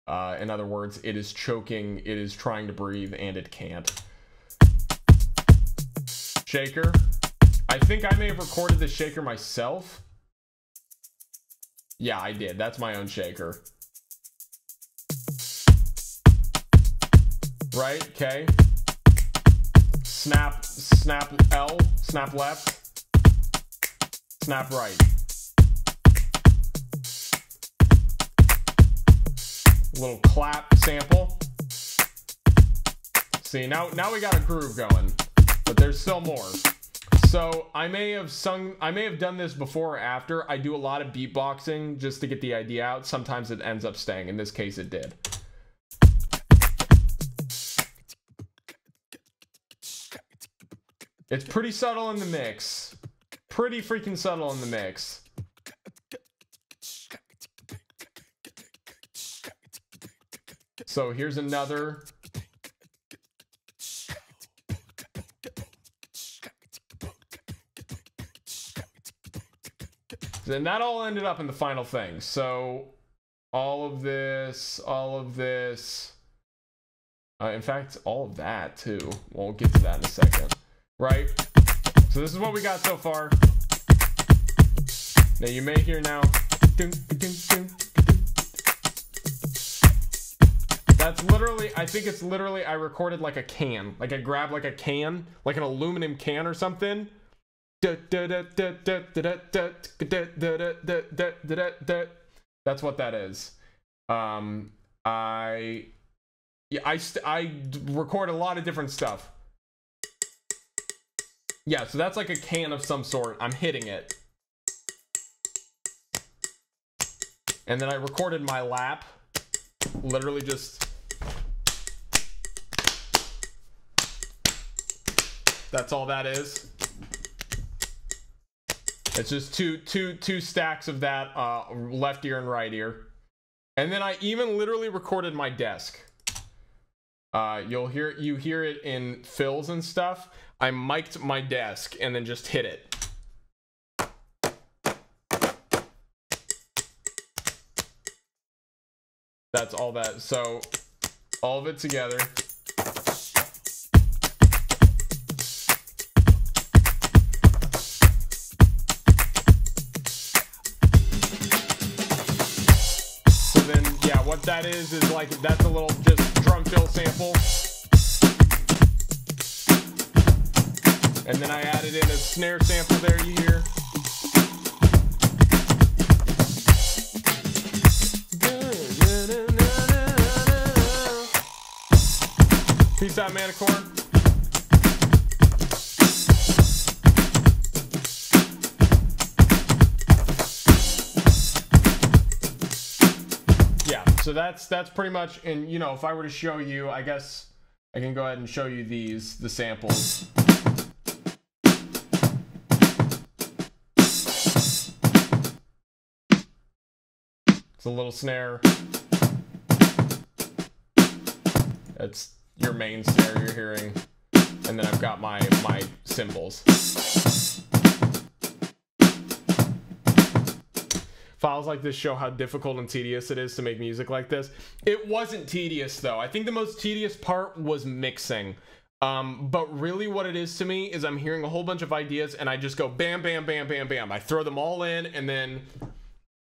Uh, in other words, it is choking, it is trying to breathe, and it can't. Shaker. I think I may have recorded the shaker myself. Yeah, I did. That's my own shaker. Right, okay. Snap, snap L, snap left, snap right. A little clap sample. See, now now we got a groove going, but there's still more. So I may have sung, I may have done this before or after. I do a lot of beatboxing just to get the idea out. Sometimes it ends up staying. In this case, it did. It's pretty subtle in the mix. Pretty freaking subtle in the mix. So here's another. Then that all ended up in the final thing. So all of this, all of this, uh, in fact, all of that too. We'll get to that in a second, right? So this is what we got so far. Now you may hear now, that's literally, I think it's literally, I recorded like a can, like I grabbed like a can, like an aluminum can or something. That's what that is. Um, I, yeah, I, st I record a lot of different stuff. Yeah, so that's like a can of some sort. I'm hitting it. And then I recorded my lap. Literally just. That's all that is. It's just two, two, two stacks of that, uh, left ear and right ear. And then I even literally recorded my desk. Uh, you'll hear, you hear it in fills and stuff. I mic'd my desk and then just hit it. That's all that. So all of it together. What that is is like, that's a little just drum fill sample, and then I added in a snare sample there, you hear. Peace out, Manicorn. So that's that's pretty much, and you know, if I were to show you, I guess I can go ahead and show you these, the samples. It's a little snare. That's your main snare you're hearing. And then I've got my, my cymbals. Files like this show how difficult and tedious it is to make music like this. It wasn't tedious though. I think the most tedious part was mixing. Um, but really what it is to me is I'm hearing a whole bunch of ideas and I just go bam, bam, bam, bam, bam. I throw them all in, and then,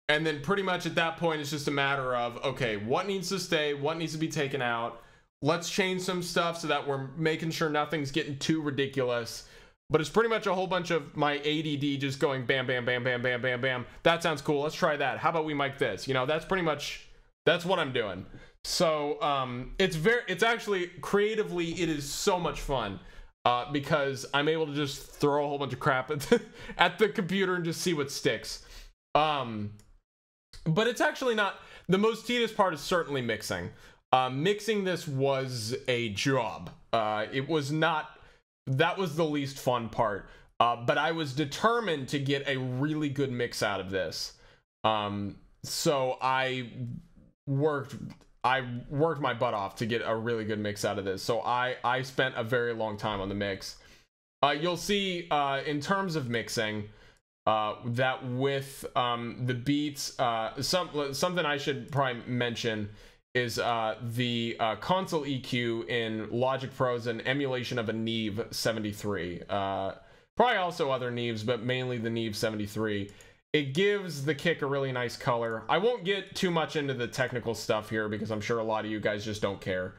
and then pretty much at that point, it's just a matter of, okay, what needs to stay? What needs to be taken out? Let's change some stuff so that we're making sure nothing's getting too ridiculous. But it's pretty much a whole bunch of my A D D just going bam, bam, bam, bam, bam, bam, bam. That sounds cool. Let's try that. How about we mic this? You know, that's pretty much, that's what I'm doing. So um, it's very, it's actually creatively, it is so much fun uh, because I'm able to just throw a whole bunch of crap at the, at the computer and just see what sticks. Um, but it's actually not, the most tedious part is certainly mixing. Uh, mixing this was a job. Uh, it was not. That was the least fun part, uh, but I was determined to get a really good mix out of this. Um, so I worked I worked my butt off to get a really good mix out of this. So I, I spent a very long time on the mix. Uh, you'll see uh, in terms of mixing uh, that with um, the beats, uh, some, something I should probably mention is uh, the uh, console E Q in Logic Pro is an emulation of a Neve seventy-three. Uh, probably also other Neves, but mainly the Neve seventy-three. It gives the kick a really nice color. I won't get too much into the technical stuff here because I'm sure a lot of you guys just don't care.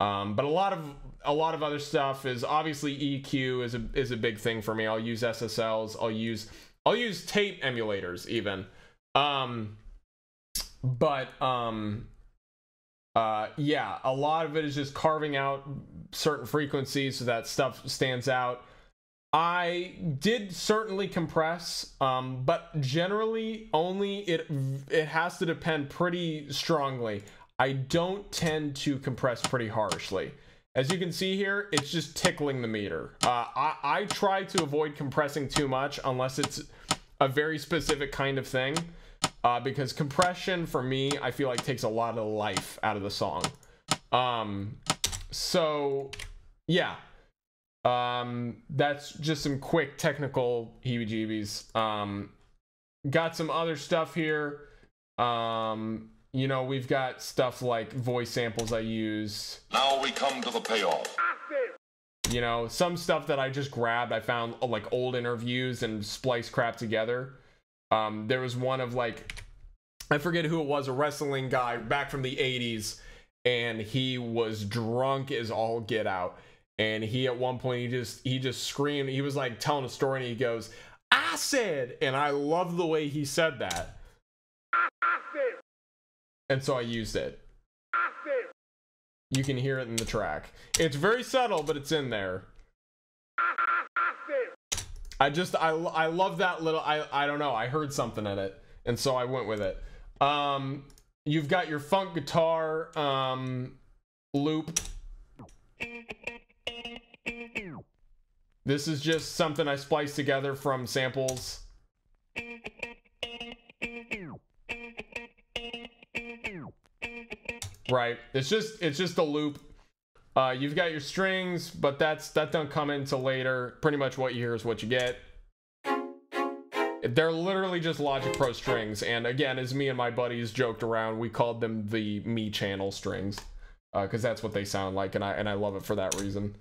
Um, but a lot of a lot of other stuff is obviously E Q is a is a big thing for me. I'll use S S Ls. I'll use I'll use tape emulators even. Um, but um, uh, yeah, a lot of it is just carving out certain frequencies so that stuff stands out. I did certainly compress, um, but generally only it it has to depend pretty strongly. I don't tend to compress pretty harshly. As you can see here, it's just tickling the meter. Uh, I, I try to avoid compressing too much unless it's a very specific kind of thing, uh, because compression for me, I feel like takes a lot of life out of the song. Um, so yeah. Um, that's just some quick technical heebie-jeebies. Um, got some other stuff here. Um, you know, we've got stuff like voice samples I use. Now we come to the payoff. You know, some stuff that I just grabbed. I found like old interviews and spliced crap together. Um, there was one of like, I forget who it was, a wrestling guy back from the eighties, and he was drunk as all get out. And he, at one point, he just, he just screamed. He was like telling a story and he goes, "I said," and I love the way he said that. I, I said. And so I used it. I said. You can hear it in the track. It's very subtle, but it's in there. I, I, I, said. I just, I, I love that little, I, I don't know. I heard something in it. And so I went with it. Um, you've got your funk guitar um, loop. This is just something I spliced together from samples. Right. It's just it's just a loop. Uh, you've got your strings, but that's that don't come into later. Pretty much what you hear is what you get. They're literally just Logic Pro strings. And again, as me and my buddies joked around, we called them the Me Channel strings because uh, that's what they sound like, and I and I love it for that reason.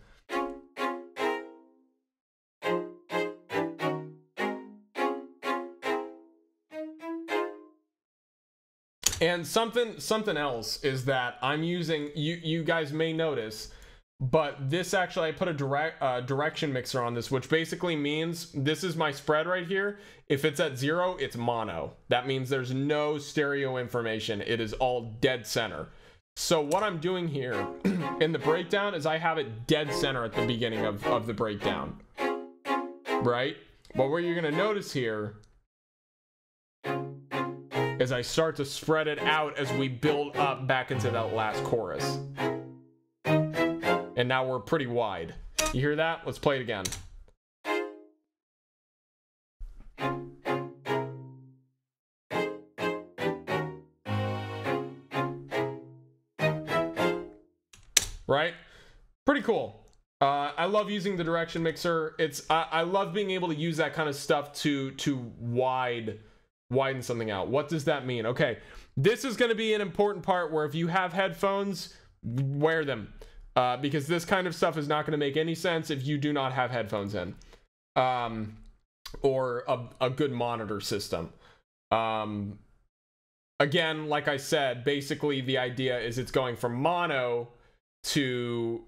And something something else is that I'm using, you you guys may notice, but this actually I put a direct uh, direction mixer on this, which basically means this is my spread right here. If it's at zero, it's mono. That means there's no stereo information. It is all dead center. So what I'm doing here in the breakdown is I have it dead center at the beginning of, of the breakdown, right? But what you're gonna notice here as I start to spread it out as we build up back into that last chorus. And now we're pretty wide. You hear that? Let's play it again. Right? Pretty cool. Uh, I love using the direction mixer. It's I, I love being able to use that kind of stuff to to wide widen something out. What does that mean? Okay, this is going to be an important part where if you have headphones, wear them, uh, because this kind of stuff is not going to make any sense if you do not have headphones in, um, or a, a good monitor system. Um, again, like I said, basically the idea is it's going from mono to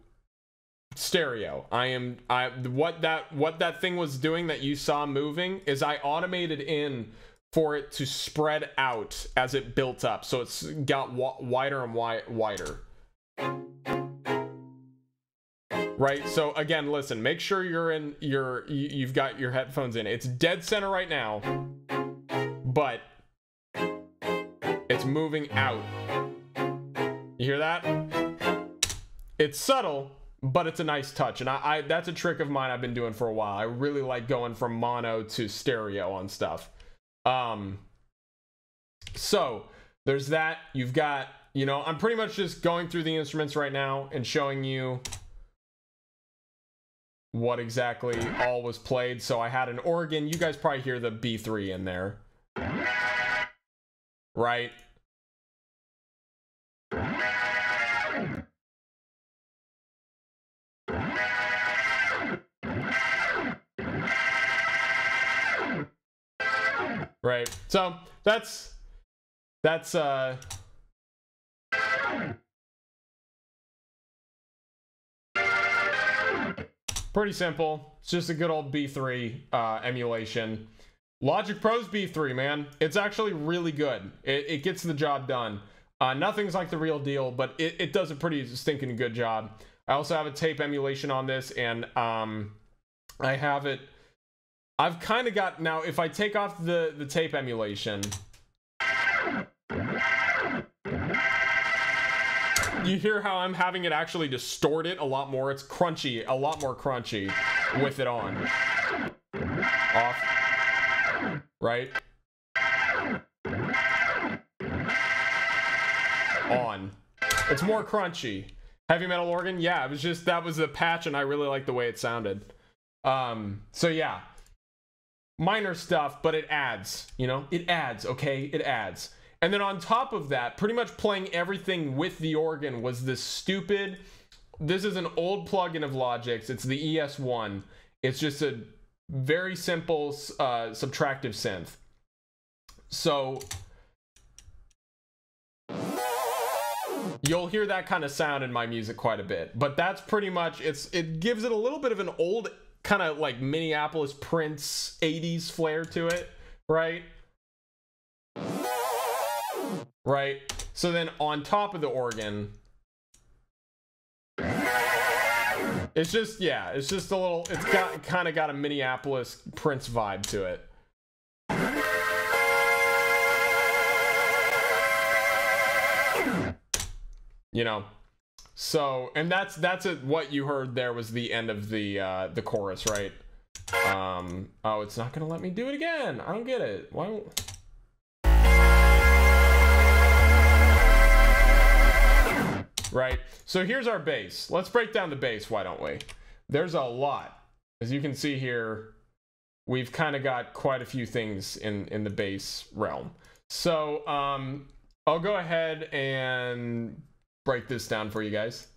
stereo. I am I what that what that thing was doing that you saw moving is I automated in for it to spread out as it built up, so it's got wider and wider. Right. So again, listen. Make sure you're in your you've got your headphones in. It's dead center right now, but it's moving out. You hear that? It's subtle, but it's a nice touch, and I, I that's a trick of mine I've been doing for a while. I really like going from mono to stereo on stuff. Um, so there's that. You've got, you know, I'm pretty much just going through the instruments right now and showing you what exactly all was played. So I had an organ. You guys probably hear the B three in there, right? Right. So that's, that's, uh, pretty simple. It's just a good old B three uh, emulation. Logic Pro's B three, man. It's actually really good. It, it gets the job done. Uh, nothing's like the real deal, but it, it does a pretty stinking good job. I also have a tape emulation on this, and um, I have it. I've kind of got, now if I take off the, the tape emulation, you hear how I'm having it actually distort it a lot more. It's crunchy, a lot more crunchy with it on. Off. Right? On. It's more crunchy. Heavy metal organ? Yeah, it was just, that was the patch, and I really liked the way it sounded. Um, so yeah. Minor stuff, but it adds, you know, it adds, okay, it adds. And then on top of that, pretty much playing everything with the organ was this stupid, this is an old plugin of Logic's, it's the E S one. It's just a very simple uh, subtractive synth. So you'll hear that kind of sound in my music quite a bit, but that's pretty much, it's, it gives it a little bit of an old kind of like Minneapolis Prince eighties flair to it, right? Right? So then on top of the organ, it's just, yeah, it's just a little, it's got kind of got a Minneapolis Prince vibe to it. You know? So, and that's that's it. What you heard there was the end of the uh, the chorus, right? Um, oh, it's not gonna let me do it again. I don't get it. Why won't... Right. So here's our bass. Let's break down the bass. Why don't we? There's a lot, as you can see here. We've kind of got quite a few things in in the bass realm. So um, I'll go ahead and break this down for you guys.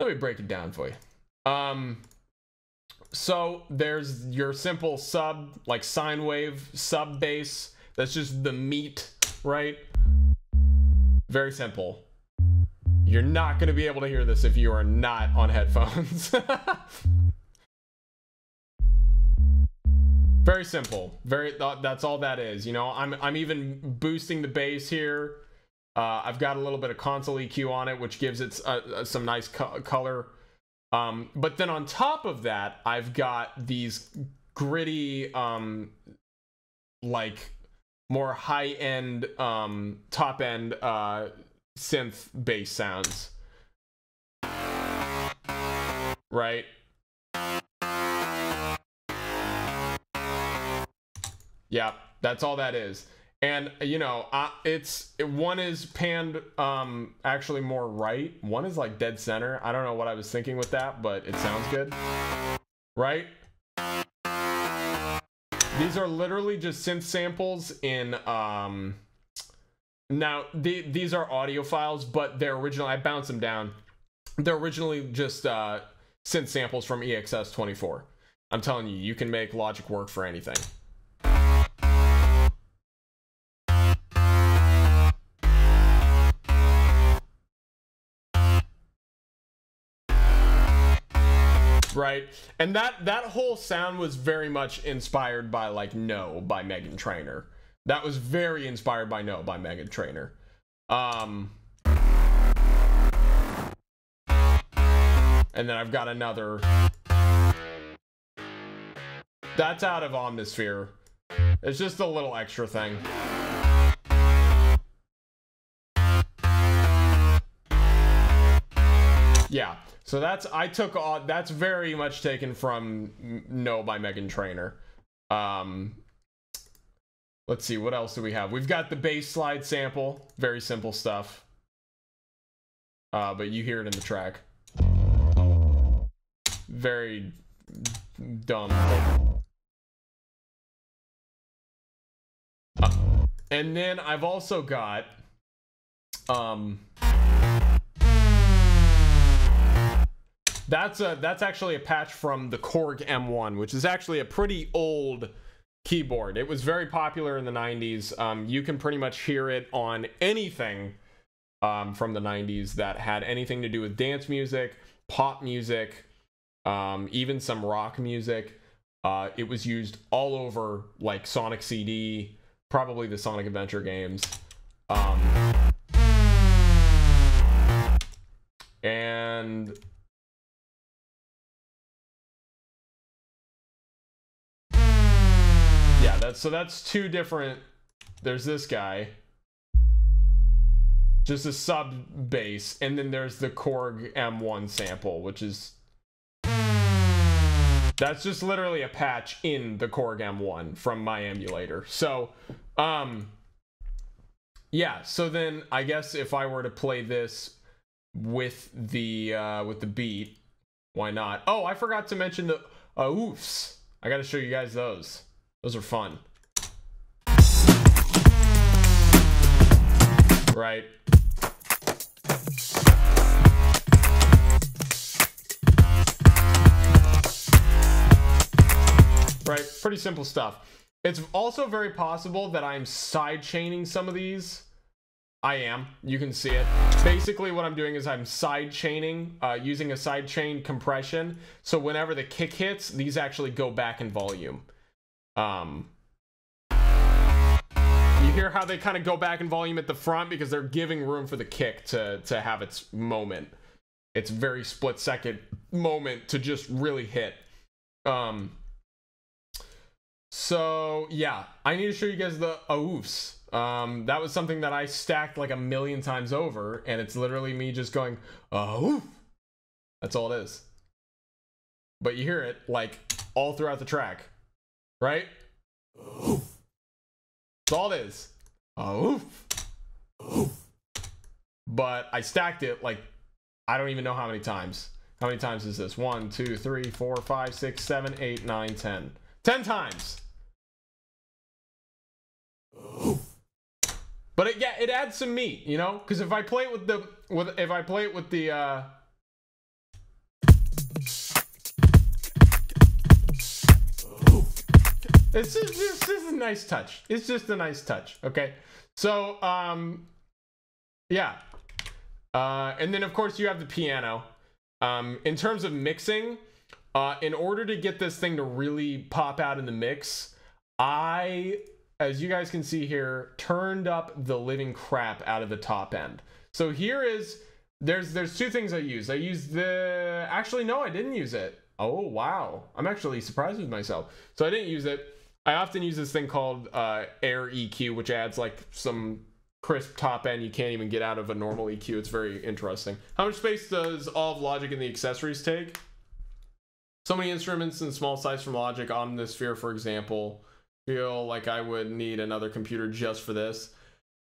Let me break it down for you. Um, so there's your simple sub, like sine wave sub bass. That's just the meat, right? Very simple. You're not going to be able to hear this if you are not on headphones. Very simple. Very. That's all that is. You know, I'm I'm even boosting the bass here. Uh, I've got a little bit of console E Q on it, which gives it uh, some nice co color. Um, but then on top of that, I've got these gritty, um, like more high-end, um, top-end uh, synth bass sounds. Right? Yeah, that's all that is. And, you know, uh, it's, one is panned um, actually more right. One is like dead center. I don't know what I was thinking with that, but it sounds good. Right? These are literally just synth samples in, um, now the, these are audio files, but they're originally, I bounced them down. They're originally just uh, synth samples from E X S twenty-four. I'm telling you, you can make Logic work for anything. Right, and that that whole sound was very much inspired by like No by Meghan Trainor. That was very inspired by No by Meghan Trainor. Um, and then I've got another. That's out of Omnisphere. It's just a little extra thing. Yeah. So that's, I took all, that's very much taken from No by Meghan Trainor. Um, Let's see, what else do we have? We've got the bass slide sample, very simple stuff. Uh, but you hear it in the track. Very dumb. Uh, and then I've also got um that's a that's actually a patch from the Korg M one, which is actually a pretty old keyboard. It was very popular in the nineties. Um, you can pretty much hear it on anything um, from the nineties that had anything to do with dance music, pop music, um, even some rock music. Uh, it was used all over, like Sonic C D, probably the Sonic Adventure games. Um, and... Yeah, that's, so that's two different. There's this guy, just a sub bass, and then there's the Korg M one sample, which is, that's just literally a patch in the Korg M one from my emulator. So, um, yeah. So then I guess if I were to play this with the uh, with the beat, why not? Oh, I forgot to mention the uh, oofs. I got to show you guys those. Those are fun, right? Right, pretty simple stuff. It's also very possible that I'm sidechaining some of these. I am, you can see it. Basically what I'm doing is I'm sidechaining, uh, using a sidechain compression. So whenever the kick hits, these actually go back in volume. Um, you hear how they kind of go back in volume at the front because they're giving room for the kick to, to have its moment. It's very split second moment to just really hit. Um, so yeah, I need to show you guys the oofs. Um, that was something that I stacked like a million times over, and it's literally me just going, oh, that's all it is. But you hear it like all throughout the track. Right? Oof. That's all it is. Oof. Oof. But I stacked it like, I don't even know how many times. How many times is this? One, two, three, four, five, six, seven, eight, nine, ten. Ten times. Oof. But it, yeah, it adds some meat, you know? Because if I play it with the, with, if I play it with the, uh, It's just, just, just a nice touch. It's just a nice touch. Okay. So, um, yeah. Uh, and then, of course, you have the piano. Um, in terms of mixing, uh, in order to get this thing to really pop out in the mix, I, as you guys can see here, turned up the living crap out of the top end. So here is, there's, there's two things I used. I used the, actually, no, I didn't use it. Oh, wow. I'm actually surprised with myself. So I didn't use it. I often use this thing called uh, Air E Q, which adds like some crisp top end you can't even get out of a normal E Q. It's very interesting. How much space does all of Logic and the accessories take? So many instruments in small size from Logic. Omnisphere, for example. Feel like I would need another computer just for this.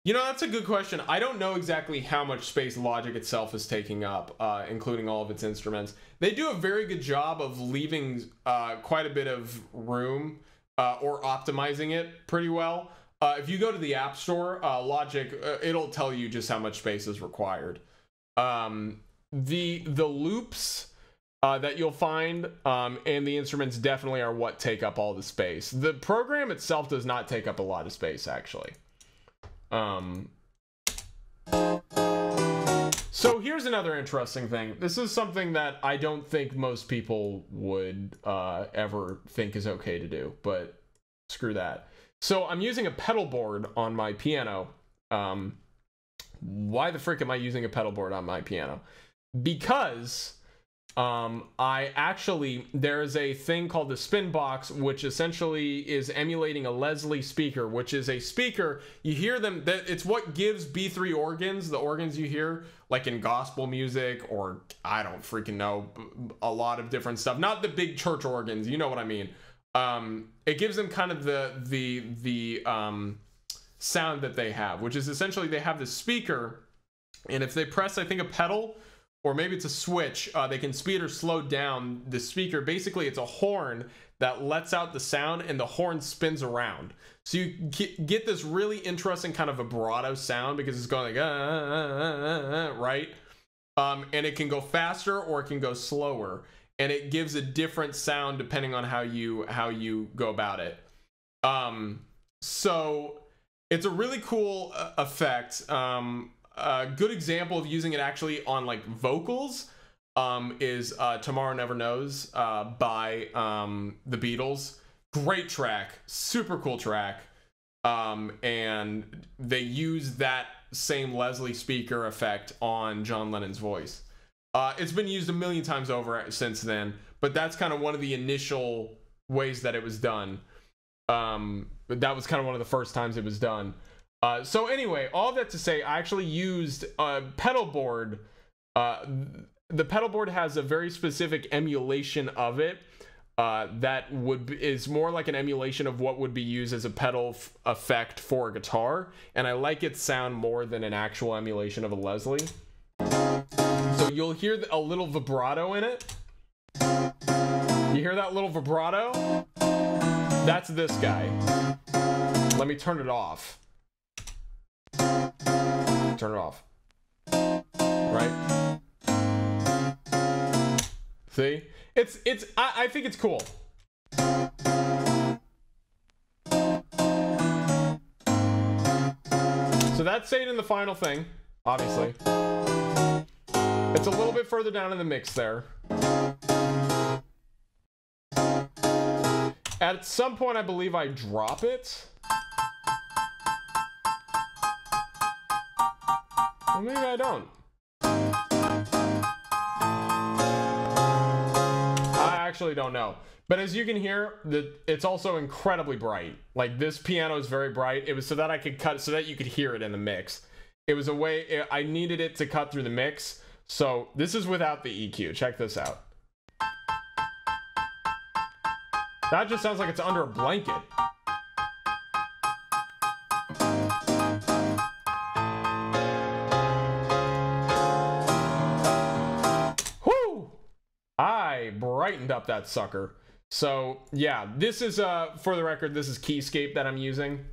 You know, that's a good question. I don't know exactly how much space Logic itself is taking up, uh, including all of its instruments. They do a very good job of leaving uh, quite a bit of room. Uh, or optimizing it pretty well. Uh, if you go to the App Store, uh, Logic, uh, it'll tell you just how much space is required. Um, the the loops uh, that you'll find um, and the instruments definitely are what take up all the space. The program itself does not take up a lot of space, actually. Um, so here's another interesting thing. This is something that I don't think most people would uh, ever think is okay to do, but screw that. So I'm using a pedal board on my piano. Um, why the frick am I using a pedal board on my piano? Because um, I actually, there is a thing called the spin box, which essentially is emulating a Leslie speaker, which is a speaker. You hear them, that it's what gives B three organs, the organs you hear, like in gospel music, or I don't freaking know, a lot of different stuff. Not the big church organs, you know what I mean. um, it gives them kind of the the the um, sound that they have, which is essentially they have this speaker, and if they press, I think, a pedal, or maybe it's a switch, uh, they can speed or slow down the speaker. Basically, it's a horn that lets out the sound, and the horn spins around. So you get this really interesting kind of vibrato sound because it's going like, ah, ah, ah, ah, right? Um, and it can go faster or it can go slower. And it gives a different sound depending on how you, how you go about it. Um, so it's a really cool uh, effect. Um, a good example of using it actually on like vocals um is uh Tomorrow Never Knows uh by um the Beatles. Great track, super cool track, um and they use that same Leslie speaker effect on John Lennon's voice. Uh it's been used a million times over since then, but that's kind of one of the initial ways that it was done. Um but that was kind of one of the first times it was done. Uh, so anyway, all that to say, I actually used a pedal board. Uh, the pedal board has a very specific emulation of it uh, that would be, is more like an emulation of what would be used as a pedal f effect for a guitar. And I like its sound more than an actual emulation of a Leslie. So you'll hear a little vibrato in it. You hear that little vibrato? That's this guy. Let me turn it off. Turn it off, right? See, it's it's I, I think it's cool. So that's stayed in the final thing, obviously. It's a little bit further down in the mix there. At some point, I believe I drop it. Well, maybe I don't. I actually don't know. But as you can hear, the, it's also incredibly bright. Like, this piano is very bright. It was so that I could cut, so that you could hear it in the mix. It was a way, it, I needed it to cut through the mix. So this is without the E Q. Check this out. That just sounds like it's under a blanket. I brightened up that sucker. So yeah, this is uh for the record, this is Keyscape that I'm using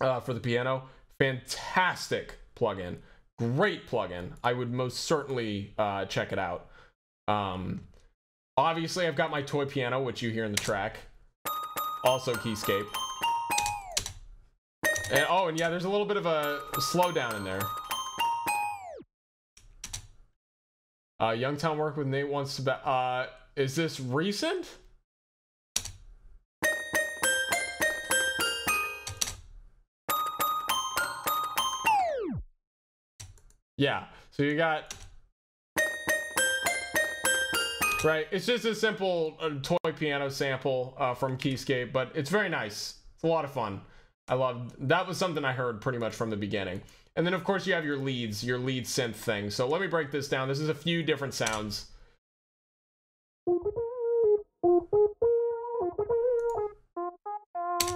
uh for the piano. Fantastic plugin, great plugin. I would most certainly uh check it out. Um obviously I've got my toy piano, which you hear in the track, also Keyscape. And oh, and yeah, there's a little bit of a slowdown in there. Uh, Youngtown work with Nate wants to be, uh, is this recent? Yeah, so you got, right, it's just a simple uh, toy piano sample uh, from Keyscape, but it's very nice. It's a lot of fun. I love, that was something I heard pretty much from the beginning. And then, of course, you have your leads, your lead synth thing. So let me break this down. This is a few different sounds.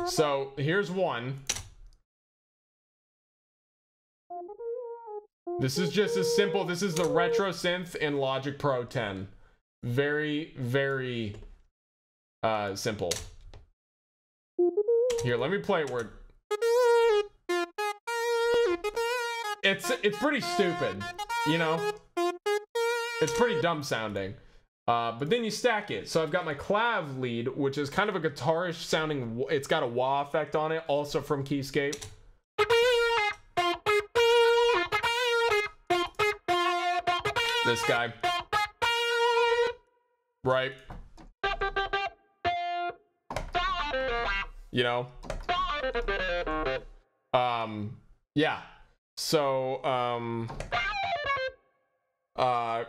So here's one. This is just as simple. This is the Retro Synth in Logic Pro ten. Very, very uh, simple. Here, let me play it where... It's it's pretty stupid, you know? It's pretty dumb sounding. Uh, but then you stack it. So I've got my clav lead, which is kind of a guitarish sounding, it's got a wah effect on it, also from Keyscape. This guy. Right. You know? Um, yeah. So, um, uh,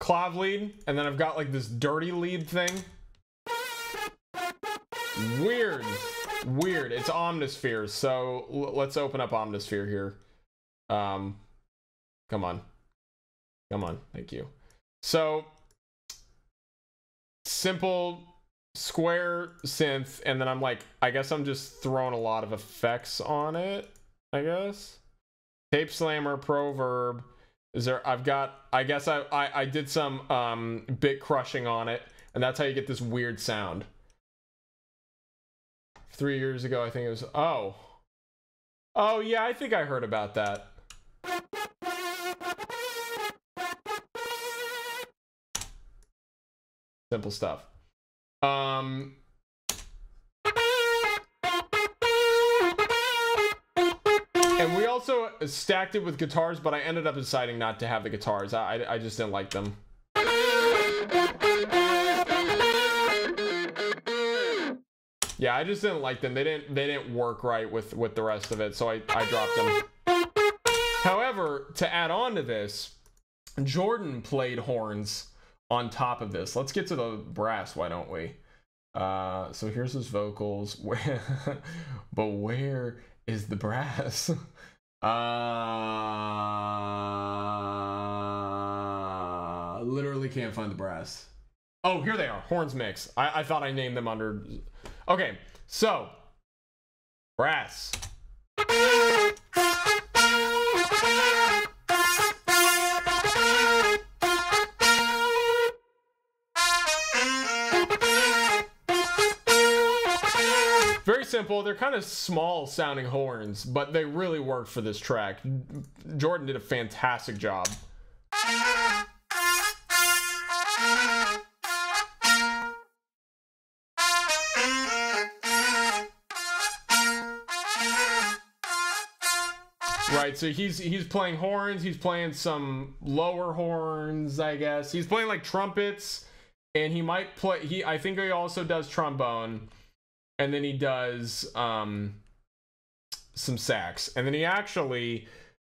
clav lead, and then I've got like this dirty lead thing. Weird, weird. It's Omnisphere. So l let's open up Omnisphere here. Um, come on, come on. Thank you. So simple square synth, and then I'm like, I guess I'm just throwing a lot of effects on it, I guess. Tape slammer, Proverb. Is there, I've got, I guess I, I, I did some um, bit crushing on it, and that's how you get this weird sound. Three years ago, I think it was, oh. Oh yeah, I think I heard about that. Simple stuff. Um, and we also stacked it with guitars, but I ended up deciding not to have the guitars. I, I, I just didn't like them. Yeah, I just didn't like them. They didn't they didn't work right with, with the rest of it, so I, I dropped them. However, to add on to this, Jordan played horns on top of this. Let's get to the brass, why don't we? Uh, so here's his vocals. Where, but where is the brass? Uh, literally can't find the brass. Oh, here they are, horns mix. I, I thought I named them under. Okay, so brass. Very simple. They're kind of small sounding horns, but they really work for this track. Jordan did a fantastic job. Right, so he's he's playing horns, he's playing some lower horns, I guess. He's playing like trumpets, and he might play he I think he also does trombone, and then he does um some sax. And then he actually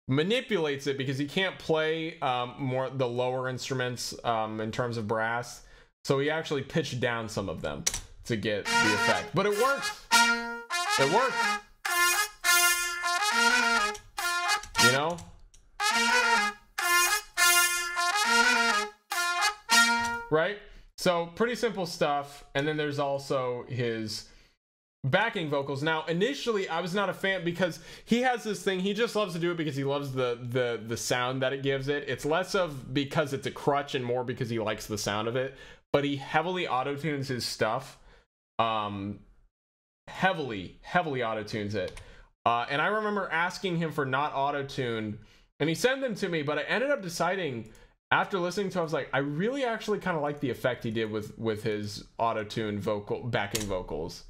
manipulates it because he can't play um more the lower instruments um in terms of brass. So he actually pitched down some of them to get the effect. But it works. It works. You know? Right? So pretty simple stuff. And then there's also his backing vocals. Now, initially I was not a fan because he has this thing. He just loves to do it because he loves the, the, the sound that it gives it. It's less of because it's a crutch and more because he likes the sound of it. But he heavily auto-tunes his stuff. Um, heavily, heavily auto-tunes it. Uh, and I remember asking him for not auto-tuned, and he sent them to me, but I ended up deciding after listening to it, I was like, I really actually kind of like the effect he did with, with his auto-tuned vocal, backing vocals.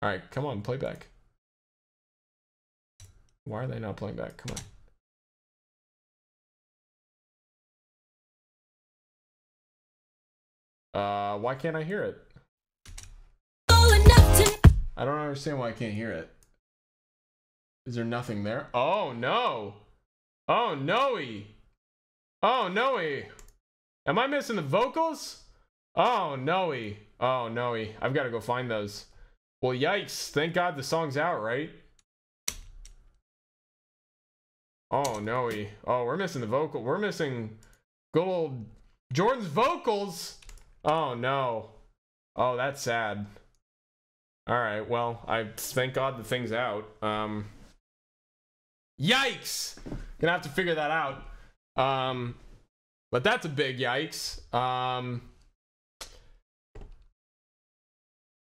All right, come on, play back. Why are they not playing back? Come on. Uh, why can't I hear it? I don't understand why I can't hear it. Is there nothing there? Oh no! Oh no-y! Oh no-y! Am I missing the vocals? Oh no-y! Oh no-y! I've got to go find those. Well, yikes! Thank God the song's out, right? Oh no-y! Oh, we're missing the vocal. We're missing good old Jordan's vocals. Oh no! Oh, that's sad. All right, well, I thank God the thing's out. Um, yikes! Gonna have to figure that out. Um, but that's a big yikes. Um,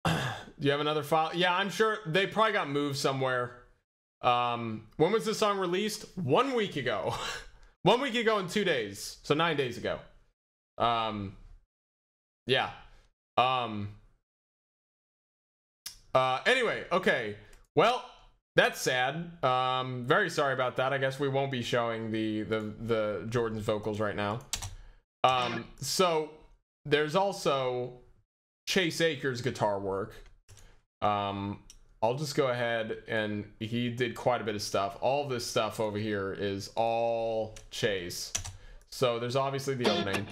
do you have another file? Yeah, I'm sure they probably got moved somewhere. Um, when was this song released? One week ago. One week ago and two days. So nine days ago. Um, yeah. Um... Uh, anyway, okay, well, that's sad. Um, very sorry about that. I guess we won't be showing the, the, the Jordan's vocals right now. Um, so there's also Chase Akers' guitar work. Um, I'll just go ahead, and he did quite a bit of stuff. All this stuff over here is all Chase. So there's obviously the opening.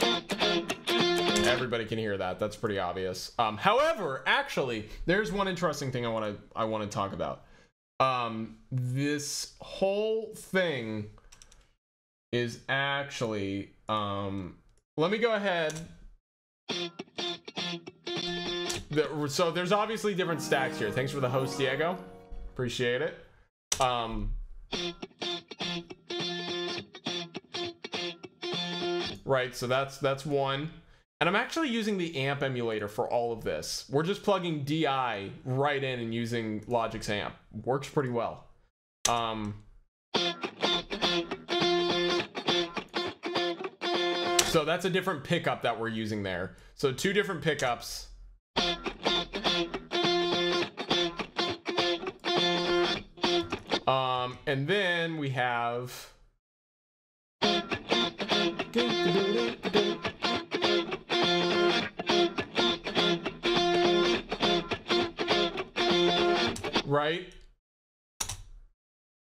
Everybody can hear that. That's pretty obvious. Um, however, actually, there's one interesting thing I want to I want to talk about. Um, this whole thing is actually um, Let me go ahead. The, so there's obviously different stacks here. Thanks for the host, Diego. Appreciate it. Um, right, so that's that's one. And I'm actually using the amp emulator for all of this. We're just plugging D I right in and using Logic's amp. Works pretty well. Um, so that's a different pickup that we're using there. So two different pickups. Um, and then we have... right?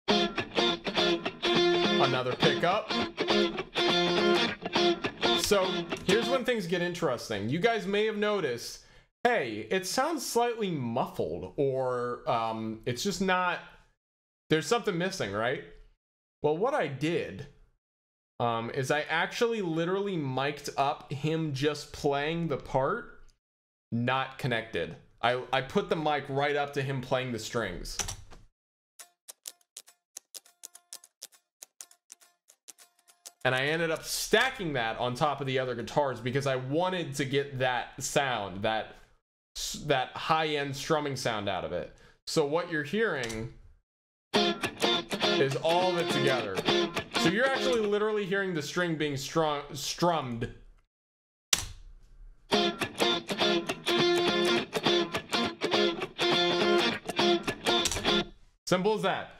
Another pickup. So here's when things get interesting. You guys may have noticed, hey, it sounds slightly muffled, or um, it's just not, there's something missing, right? Well, what I did um, is I actually literally mic'd up him just playing the part, not connected. I, I put the mic right up to him playing the strings. And I ended up stacking that on top of the other guitars because I wanted to get that sound, that, that high-end strumming sound out of it. So what you're hearing is all of it together. So you're actually literally hearing the string being strung, strummed. Simple as that.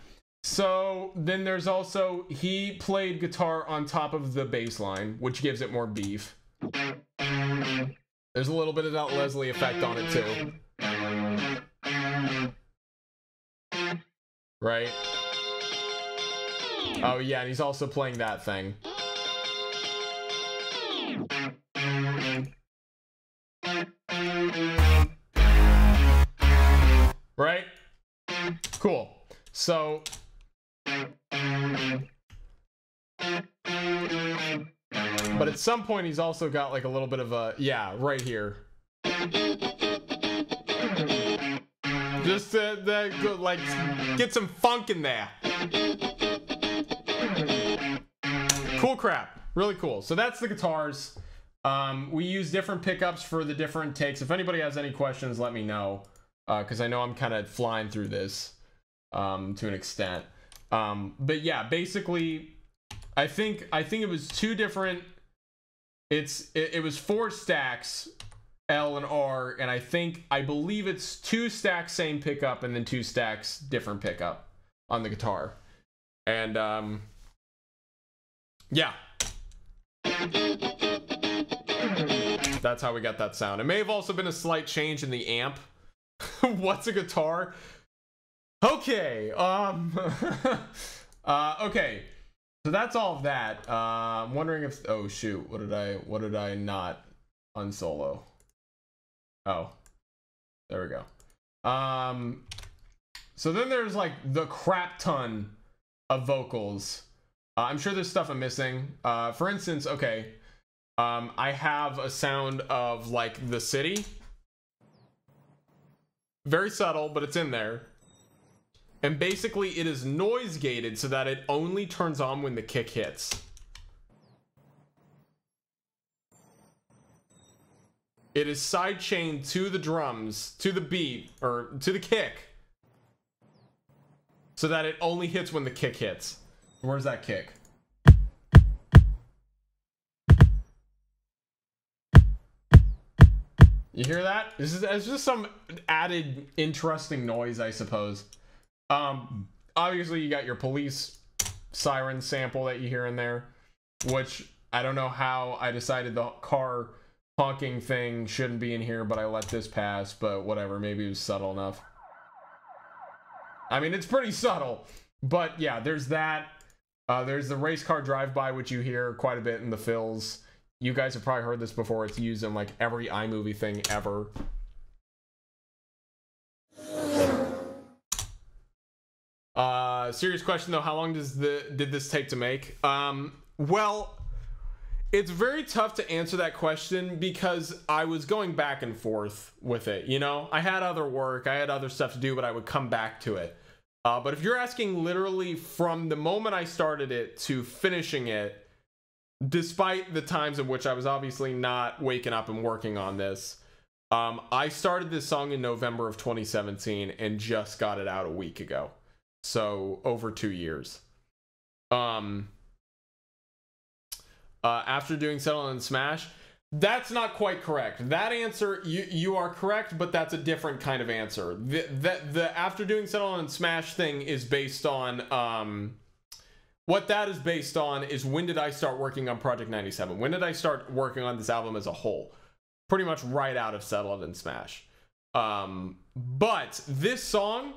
So then there's also, he played guitar on top of the bass line, which gives it more beef. There's a little bit of that Leslie effect on it too. Right? Oh yeah, and he's also playing that thing. Right? Cool. So but at some point he's also got like a little bit of a, yeah, right here, just to, to like get some funk in there. Cool crap, really cool. So that's the guitars. Um we use different pickups for the different takes. If anybody has any questions, let me know, uh because I know I'm kind of flying through this Um, to an extent, um, but yeah, basically, I think I think it was two different. It's it, it was four stacks, L and R, and I think I believe it's two stacks same pickup and then two stacks different pickup on the guitar, and um, yeah, that's how we got that sound. It may have also been a slight change in the amp. What's a guitar? Okay, um, uh, okay, so that's all of that. Uh, I'm wondering if, oh shoot, what did I, what did I not unsolo? Oh, there we go. Um, so then there's like the crap ton of vocals. Uh, I'm sure there's stuff I'm missing. Uh, for instance, okay, um, I have a sound of like the city. Very subtle, but it's in there. And basically it is noise gated so that it only turns on when the kick hits. It is sidechained to the drums, to the beat, or to the kick, so that it only hits when the kick hits. Where's that kick? You hear that? This is, it's just some added interesting noise, I suppose. Um, obviously you got your police siren sample that you hear in there, which I don't know how I decided the car honking thing shouldn't be in here, but I let this pass, but whatever, maybe it was subtle enough. I mean, it's pretty subtle, but yeah, there's that. Uh, there's the race car drive-by, which you hear quite a bit in the fills. You guys have probably heard this before. It's used in like every iMovie thing ever. Uh, serious question though, how long does the did this take to make? Um, well, It's very tough to answer that question because I was going back and forth with it. You know, I had other work, I had other stuff to do, but I would come back to it. Uh, but if you're asking literally from the moment I started it to finishing it, despite the times in which I was obviously not waking up and working on this, um, I started this song in November of twenty seventeen and just got it out a week ago. So over two years. Um... Uh, after doing Settle and Smash, that's not quite correct. That answer, you you are correct, but that's a different kind of answer. The the, the after doing Settle and Smash thing is based on um, what that is based on is when did I start working on Project ninety-seven? When did I start working on this album as a whole? Pretty much right out of Settle and Smash. Um, but this song,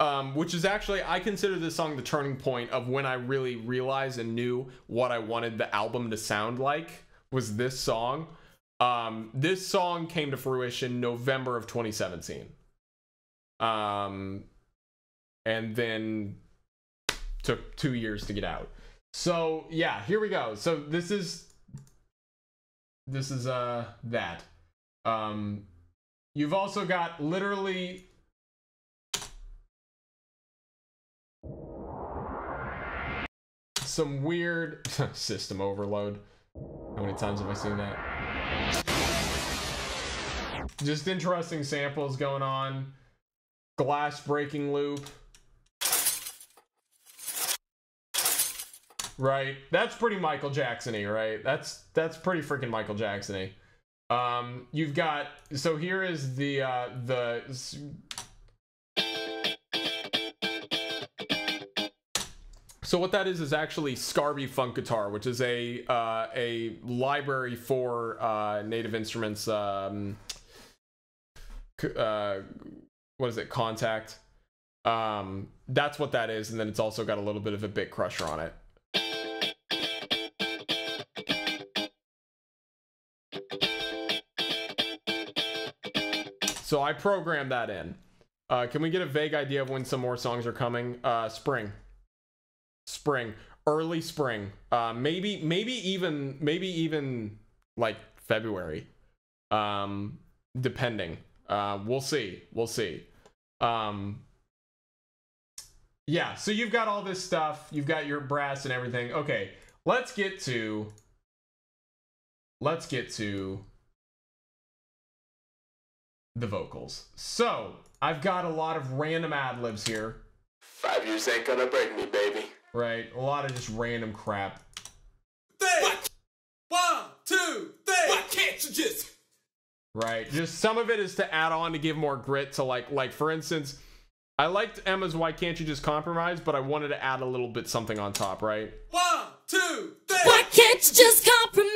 Um, which is actually, I consider this song the turning point of when I really realized and knew what I wanted the album to sound like, was this song. Um, this song came to fruition November of twenty seventeen. Um, and then took two years to get out. So yeah, here we go. So this is, this is uh, that. Um, you've also got literally... some weird system overload. How many times have I seen that? Just interesting samples going on. Glass breaking loop. Right, that's pretty Michael Jackson-y, right? That's that's pretty freaking Michael Jackson-y. Um, you've got, so here is the uh, the. So what that is is actually Scarby Funk Guitar, which is a uh, a library for uh, Native Instruments. Um, uh, what is it? Kontakt. Um, that's what that is, and then it's also got a little bit of a bit crusher on it. So I programmed that in. Uh, can we get a vague idea of when some more songs are coming? Uh, spring. Spring, early spring, uh, maybe, maybe even, maybe even like February, um, depending. Uh, we'll see, we'll see. Um, yeah, so you've got all this stuff, you've got your brass and everything. Okay, let's get to, let's get to the vocals. So I've got a lot of random ad libs here. Five years ain't gonna break me, baby. Right, a lot of just random crap. Three, one, two, three. Why can't you just? Right, just some of it is to add on to give more grit to like, like for instance, I liked Emma's "Why Can't You Just Compromise," but I wanted to add a little bit something on top, right? One, two, three. Why can't you just compromise?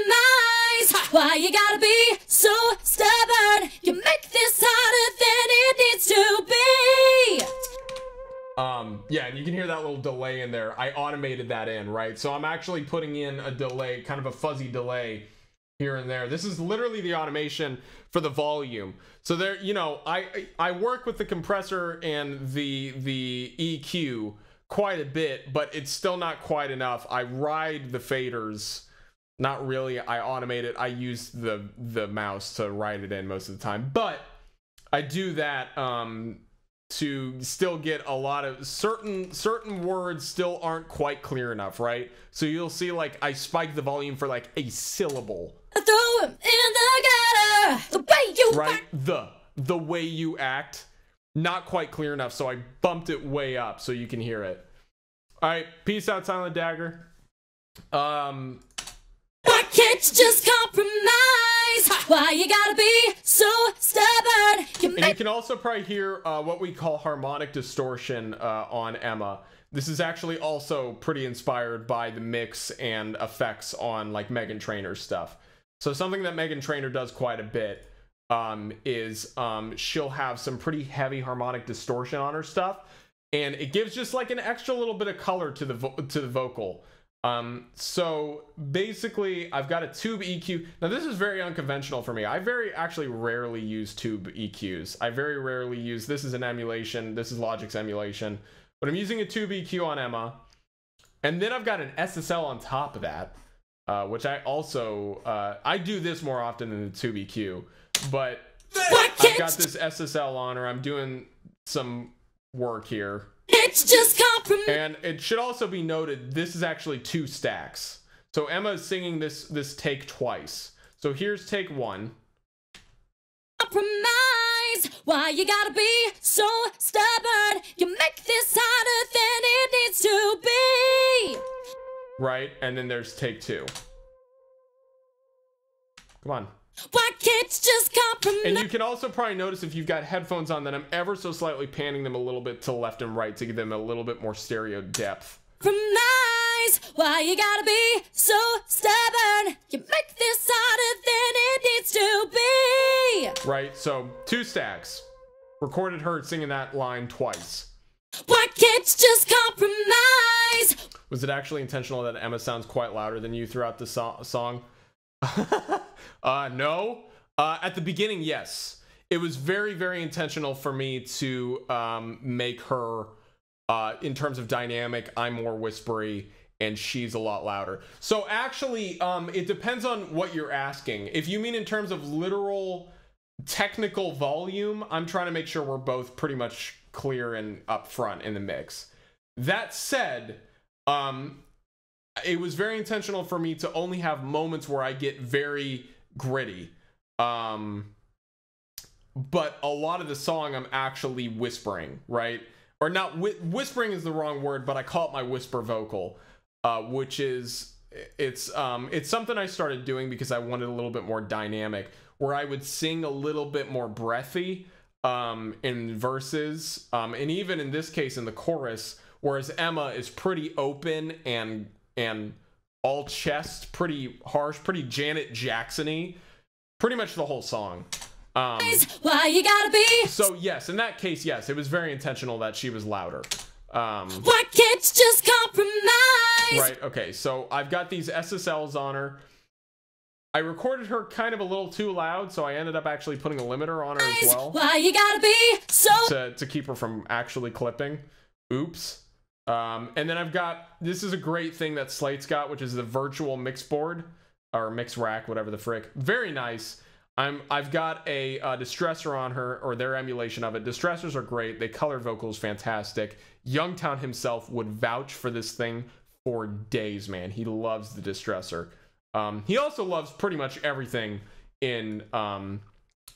Why you gotta be so stubborn? You make this harder than it needs to be. Um, yeah, and you can hear that little delay in there. I automated that in, right? So I'm actually putting in a delay, kind of a fuzzy delay here and there. This is literally the automation for the volume. So there, you know, I I work with the compressor and the the E Q quite a bit, but it's still not quite enough. I ride the faders, not really. I automate it. I use the the mouse to ride it in most of the time, but I do that. Um, to still get a lot of certain certain words still aren't quite clear enough, right? So you'll see like I spike the volume for like a syllable. I throw him in the gutter, the way you right the the way you act, not quite clear enough, so I bumped it way up so you can hear it. All right, peace out, Silent Dagger. Um why can't you just compromise? Why you gotta be so stubborn? You and you can also probably hear uh, what we call harmonic distortion uh, on Emma. This is actually also pretty inspired by the mix and effects on like Meghan Trainor stuff. So something that Meghan Trainor does quite a bit um, is um, she'll have some pretty heavy harmonic distortion on her stuff, and it gives just like an extra little bit of color to the vo to the vocal. Um, so basically I've got a tube E Q. Now this is very unconventional for me. I very actually rarely use tube E Qs. I very rarely use, this is an emulation. This is Logic's emulation, but I'm using a tube E Q on Emma. And then I've got an S S L on top of that. uh, which I also uh, I do this more often than the two B Q, but I've got this S S L on, or I'm doing some work here. It's just compromise. And it should also be noted, this is actually two stacks. So Emma is singing this this take twice. So here's take one. Compromise. Why you gotta be so stubborn? You make this harder than it needs to be. Right, and then there's take two. Come on. Why can't just compromise? And you can also probably notice, if you've got headphones on, that I'm ever so slightly panning them a little bit to left and right to give them a little bit more stereo depth. Compromise. Why you gotta be so stubborn? You make this harder than it needs to be. Right, so two stacks. Recorded her singing that line twice. Why can't just compromise? Was it actually intentional that Emma sounds quite louder than you throughout the so song? uh, no. Uh, at the beginning, yes. It was very, very intentional for me to um, make her, uh, in terms of dynamic, I'm more whispery and she's a lot louder. So actually, um, it depends on what you're asking. If you mean in terms of literal technical volume, I'm trying to make sure we're both pretty much clear and upfront in the mix. That said, um it was very intentional for me to only have moments where I get very gritty, um but a lot of the song I'm actually whispering, right? Or not whi- whispering is the wrong word, but I call it my whisper vocal, uh which is it's um it's something I started doing because I wanted a little bit more dynamic, where I would sing a little bit more breathy um in verses, um and even in this case in the chorus. Whereas Emma is pretty open and and all chest, pretty harsh, pretty Janet Jackson-y, pretty much the whole song. Um, Why you gotta be? So yes, in that case, yes, it was very intentional that she was louder. Um, Why can't just compromise? Right. Okay. So I've got these S S Ls on her. I recorded her kind of a little too loud, so I ended up actually putting a limiter on her as well. Why you gotta be so? To to keep her from actually clipping. Oops. Um, and then I've got, this is a great thing that Slate's got, which is the virtual mix board or mix rack, whatever the frick. Very nice. I'm, I've got a uh, Distressor on her, or their emulation of it. Distressors are great. They color vocals fantastic. Youngtown himself would vouch for this thing for days, man. He loves the Distressor. Um, he also loves pretty much everything in um,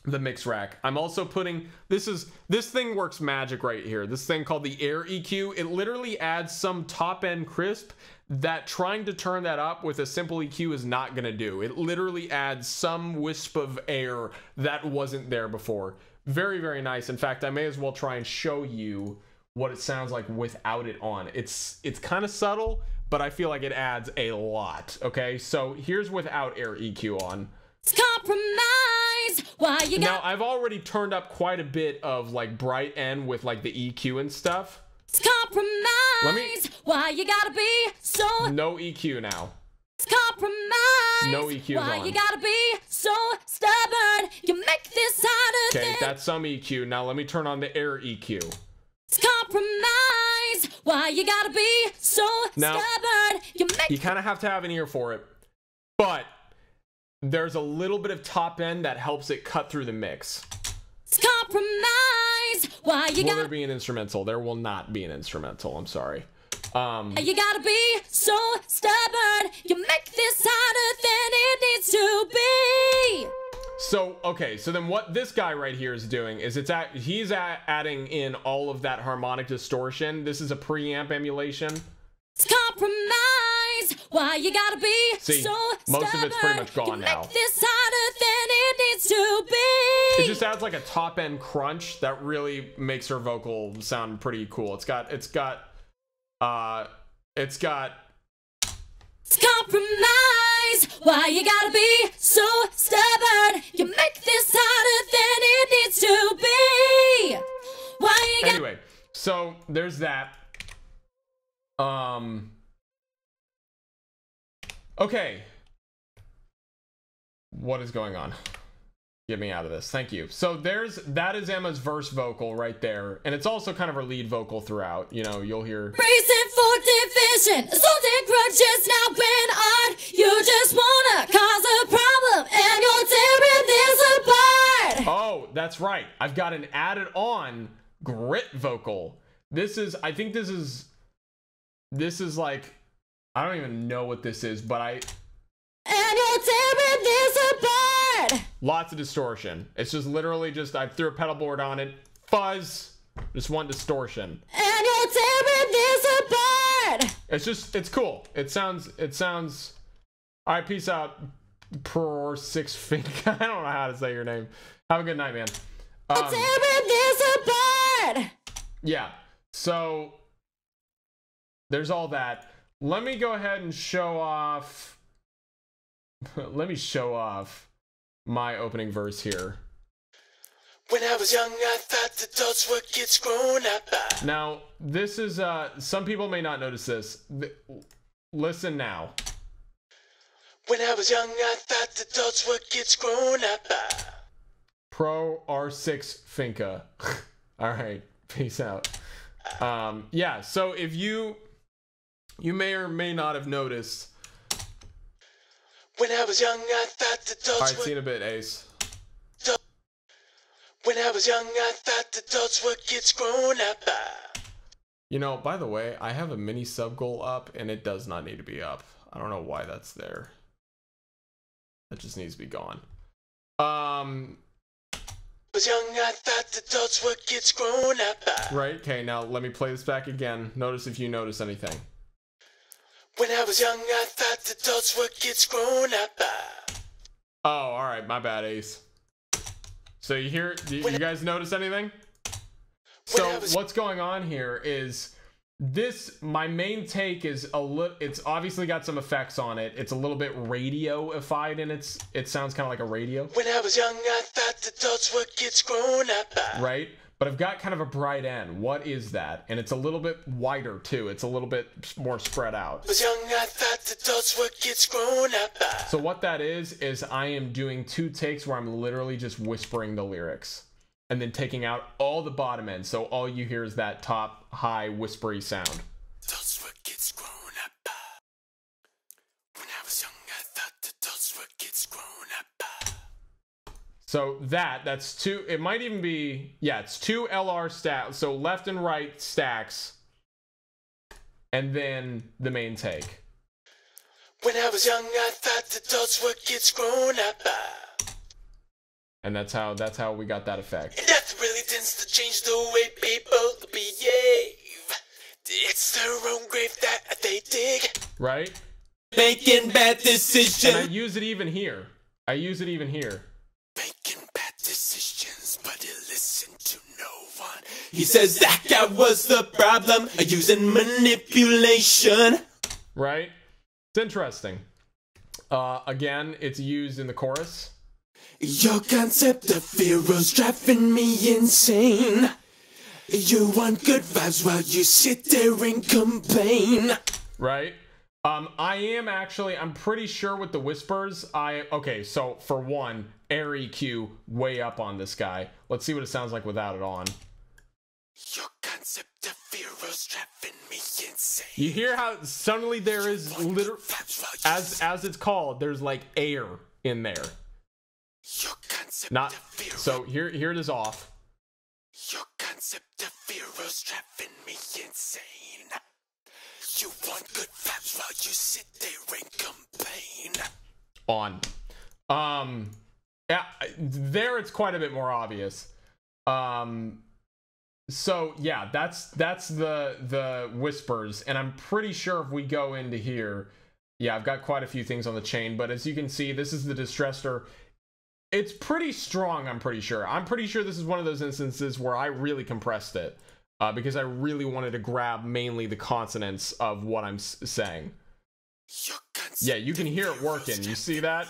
the mix rack. I'm also putting, this is this thing works magic right here, this thing called the Air E Q. It literally adds some top end crisp that trying to turn that up with a simple E Q is not gonna do. It literally adds some wisp of air that wasn't there before. Very, very nice. In fact, I may as well try and show you what it sounds like without it on. It's it's kind of subtle, but I feel like it adds a lot. Okay, so here's without Air E Q on. Compromise. Why you got now? I've already turned up quite a bit of like bright end with like the E Q and stuff. Compromise. Let me... Why you gotta be so? No E Q now. Compromise. No E Q. Why on. You gotta be so stubborn? You make this harder. Okay, than... that's some E Q. Now let me turn on the Air E Q. Compromise. Why you gotta be so now, stubborn? You make. You kind of have to have an ear for it, but. There's a little bit of top end that helps it cut through the mix. Compromise. Why you will there be an instrumental? There will not be an instrumental. I'm sorry. Um, you gotta be so stubborn. You make this harder than it needs to be. So okay. So then what this guy right here is doing is it's at, he's at, adding in all of that harmonic distortion. This is a preamp emulation. Compromise. Why you gotta be See, so most stubborn. Of it's pretty much gone now. This harder than it needs to be. It just adds like a top end crunch that really makes her vocal sound pretty cool. It's got it's got uh it's got compromise. Why you gotta be so stubborn? You make this harder than it needs to be. Why you gotta Anyway, so there's that. Um, okay. What is going on? Get me out of this. Thank you. So there's, that is Emma's verse vocal right there. And it's also kind of her lead vocal throughout. You know, you'll hear. Bracing for division, something grudges now been on. You just wanna cause a problem and you're tearing this apart. Oh, that's right. I've got an added on grit vocal. This is, I think this is, this is like, I don't even know what this is, but I. And you're tearing this apart. Lots of distortion. It's just literally just I threw a pedal board on it. Fuzz. Just one distortion. And you're tearing this apart. It's just, it's cool. It sounds, it sounds. All right, peace out. Pro six finger. I don't know how to say your name. Have a good night, man. Um, you're tearing this apart. Yeah. So there's all that. Let me go ahead and show off. Let me show off. My opening verse here. When I was young, I thought adults were kids grown up. Now, this is, uh, some people may not notice this. Th listen now. When I was young, I thought adults were kids grown up. Pro R six Finca. All right, peace out. Um, yeah, so if you, you may or may not have noticed. When I was young, I thought the adults. Alright, seen a bit, Ace. When I was young, I thought the adults were kids grown up. You know, by the way, I have a mini sub goal up, and it does not need to be up. I don't know why that's there. That just needs to be gone. Um. I was young, I thought the adults were kids grown up. Right. Okay. Now let me play this back again. Notice if you notice anything. When I was young, I thought adults were kids grown up. Oh, all right, my bad, Ace. So you hear, do you guys notice anything? So what's going on here is this, my main take is a little, it's obviously got some effects on it. It's a little bit radio-ified in its, it sounds kind of like a radio. When I was young, I thought adults were kids grown up. Right? But I've got kind of a bright end. What is that? And it's a little bit wider too. It's a little bit more spread out. So what that is, is I am doing two takes where I'm literally just whispering the lyrics and then taking out all the bottom end. So all you hear is that top high whispery sound. So that, that's two, it might even be, yeah, it's two L R stacks, so left and right stacks, and then the main take. When I was young, I thought adults were kids grown up. And that's how, that's how we got that effect. And that really tends to change the way people behave. It's their own grave that they dig. Right? Making bad decisions. And I use it even here. I use it even here. Making bad decisions, but he listened to no one. He says that guy was the problem, using manipulation. Right? It's interesting. Uh, again, it's used in the chorus. Your concept of heroes driving me insane. You want good vibes while you sit there and complain. Right? Um, I am actually, I'm pretty sure with the whispers, I, okay, so for one, Air E Q way up on this guy. Let's see what it sounds like without it on. Your concept of heroes driving me insane. You hear how suddenly there is literally, as, as it's called, there's like air in there. Your concept Not, of heroes. So here, here it is off. Your concept of heroes driving me insane. You want good vibes while you sit there and complain. On. Um, yeah, there it's quite a bit more obvious. Um, so yeah, that's, that's the, the whispers. And I'm pretty sure if we go into here, yeah, I've got quite a few things on the chain, but as you can see, this is the Distressor. It's pretty strong, I'm pretty sure. I'm pretty sure this is one of those instances where I really compressed it. Uh, because I really wanted to grab mainly the consonants of what I'm s saying. Yeah, you can hear it working. You see that?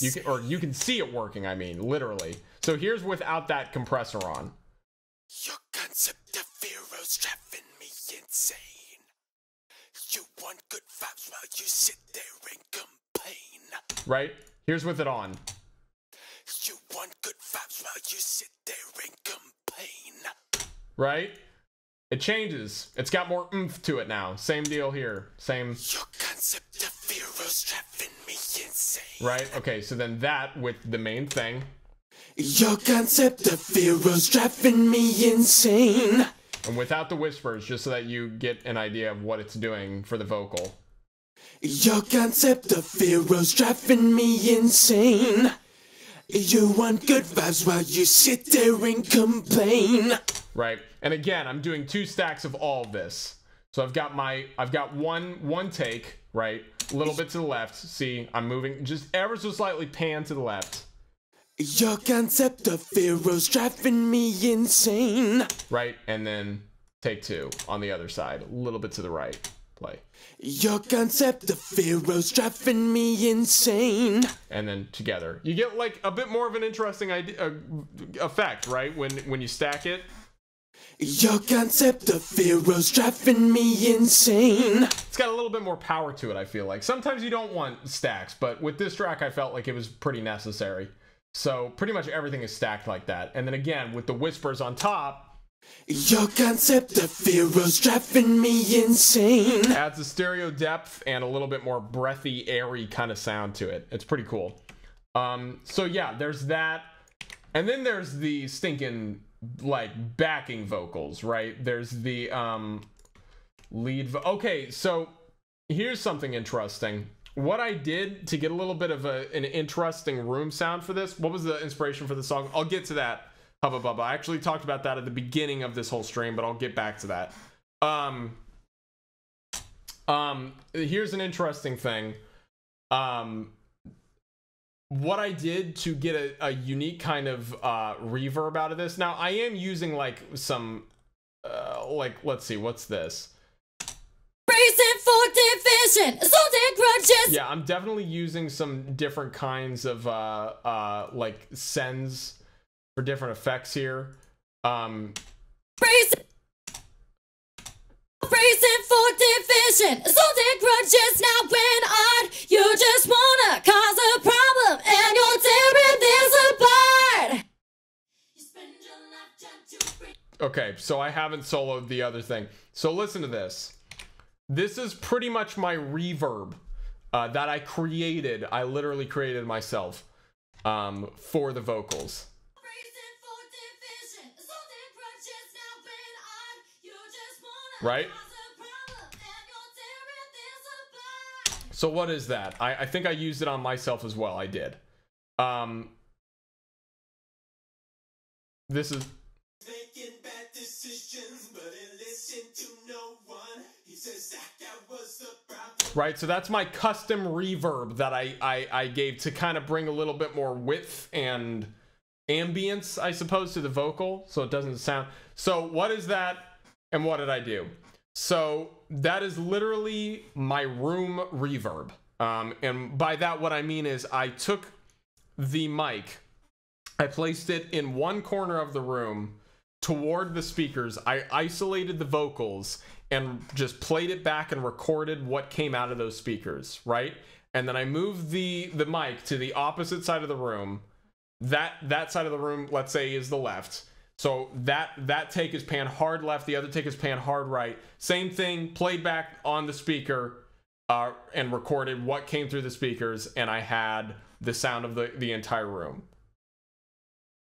You can, or you can see it working, I mean, literally. So here's without that compressor on. Your concept of heroes driving me insane. You want good vibes while you sit there and complain. Right? Here's with it on. You want good vibes while you sit there and complain. Right? It changes. It's got more oomph to it now. Same deal here. Same. Your concept of heroes driving me insane. Right? Okay, so then that with the main thing. Your concept of heroes driving me insane. And without the whispers, just so that you get an idea of what it's doing for the vocal. Your concept of heroes driving me insane. You want good vibes while you sit there and complain. Right. And again, I'm doing two stacks of all of this. So I've got my, I've got one, one take, right? A little bit to the left. See, I'm moving just ever so slightly pan to the left. Your concept of heroes driving me insane. Right. And then take two on the other side, a little bit to the right. Play. Your concept of heroes driving me insane. And then together, you get like a bit more of an interesting idea, uh, effect, right? When when you stack it. Your concept of heroes driving me insane. It's got a little bit more power to it. I feel like sometimes you don't want stacks, but with this track, I felt like it was pretty necessary. So pretty much everything is stacked like that. And then again with the whispers on top. Your concept of heroes driving me insane. Adds a stereo depth and a little bit more breathy, airy kind of sound to it. It's pretty cool. Um, so yeah, there's that. And then there's the stinking like backing vocals, right? There's the um, lead. Vo okay, so here's something interesting. What I did to get a little bit of a, an interesting room sound for this. What was the inspiration for the song? I'll get to that. Hubba Bubba. I actually talked about that at the beginning of this whole stream, but I'll get back to that. Um, um, here's an interesting thing. Um, what I did to get a, a unique kind of uh, reverb out of this. Now, I am using like some, uh, like, let's see, what's this? Yeah, I'm definitely using some different kinds of uh, uh, like sends. For different effects here. Um, Brazen for division. So they grudges now when odd. You just wanna cause a problem and you're tearing this apart. Okay, so I haven't soloed the other thing. So listen to this. This is pretty much my reverb uh, that I created. I literally created myself um, for the vocals. Right? So what is that? I, I think I used it on myself as well. I did. Um, this is... Making bad decisions, but it listened to no one. He says that that was the problem. Right, so that's my custom reverb that I, I, I gave to kind of bring a little bit more width and ambience, I suppose, to the vocal. So it doesn't sound... So what is that? And what did I do? So that is literally my room reverb. Um, and by that, what I mean is I took the mic, I placed it in one corner of the room toward the speakers. I isolated the vocals and just played it back and recorded what came out of those speakers, right? And then I moved the, the mic to the opposite side of the room. That, that side of the room, let's say, is the left. So that that take is pan hard left, the other take is pan hard right. Same thing, played back on the speaker uh, and recorded what came through the speakers, and I had the sound of the, the entire room.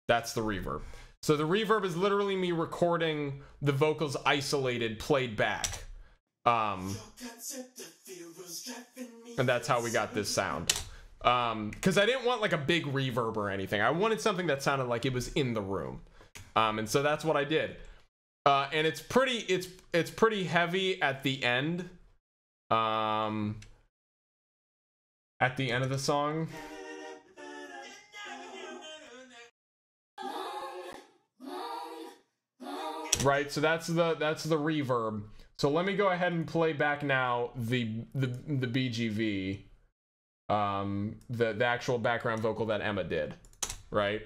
That's the reverb. So the reverb is literally me recording the vocals isolated, played back. Um, and that's how we got this sound. Um, because I didn't want like a big reverb or anything. I wanted something that sounded like it was in the room. Um, and so that's what I did. Uh, and it's pretty, it's, it's pretty heavy at the end. Um, at the end of the song. Right. So that's the, that's the reverb. So let me go ahead and play back now the, the, the B G V, um, the, the actual background vocal that Emma did. Right.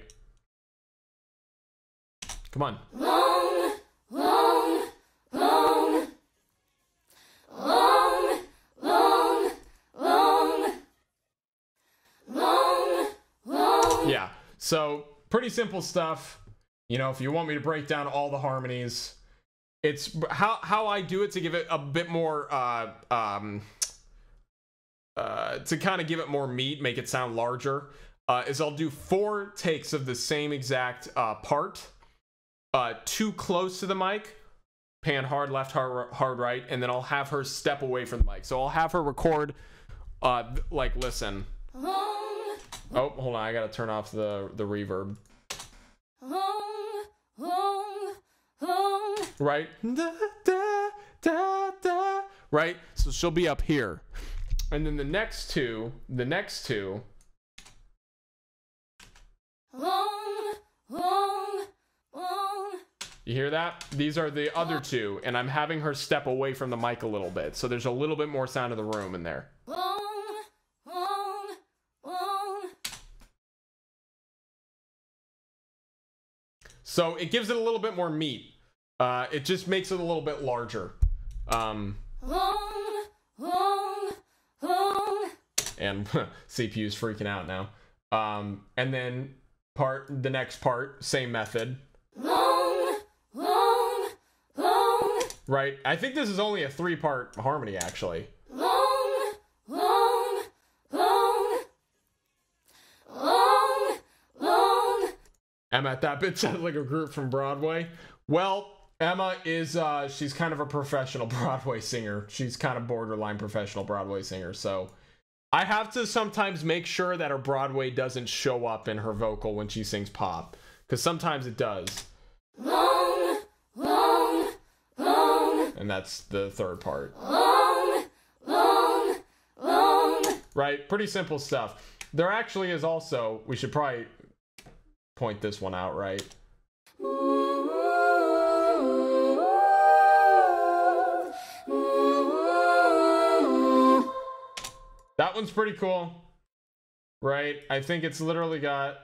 Come on. Long, long, long, long, long, long, long, long. Yeah. So pretty simple stuff. You know, if you want me to break down all the harmonies, it's how, how I do it to give it a bit more, uh, um, uh, to kind of give it more meat, make it sound larger, uh, is I'll do four takes of the same exact uh, part, uh, two close to the mic, pan hard left, hard, hard right, and then I'll have her step away from the mic. So I'll have her record, uh, like, listen. Oh, hold on, I gotta turn off the, the reverb. Right? Da, da, da, da. Right? So she'll be up here. And then the next two, the next two. You hear that? These are the other two, and I'm having her step away from the mic a little bit. So there's a little bit more sound of the room in there. So it gives it a little bit more meat. Uh, it just makes it a little bit larger. Um, and C P U's freaking out now. Um, and then part, the next part, same method. Right? I think this is only a three-part harmony, actually. Emma, that bit sounds like a group from Broadway. Well, Emma is, uh, she's kind of a professional Broadway singer. She's kind of borderline professional Broadway singer. So I have to sometimes make sure that her Broadway doesn't show up in her vocal when she sings pop, because sometimes it does. Long, long, long. And that's the third part. Long, long, long. Right? Pretty simple stuff. There actually is also, we should probably point this one out, right? That one's pretty cool, right? I think it's literally got,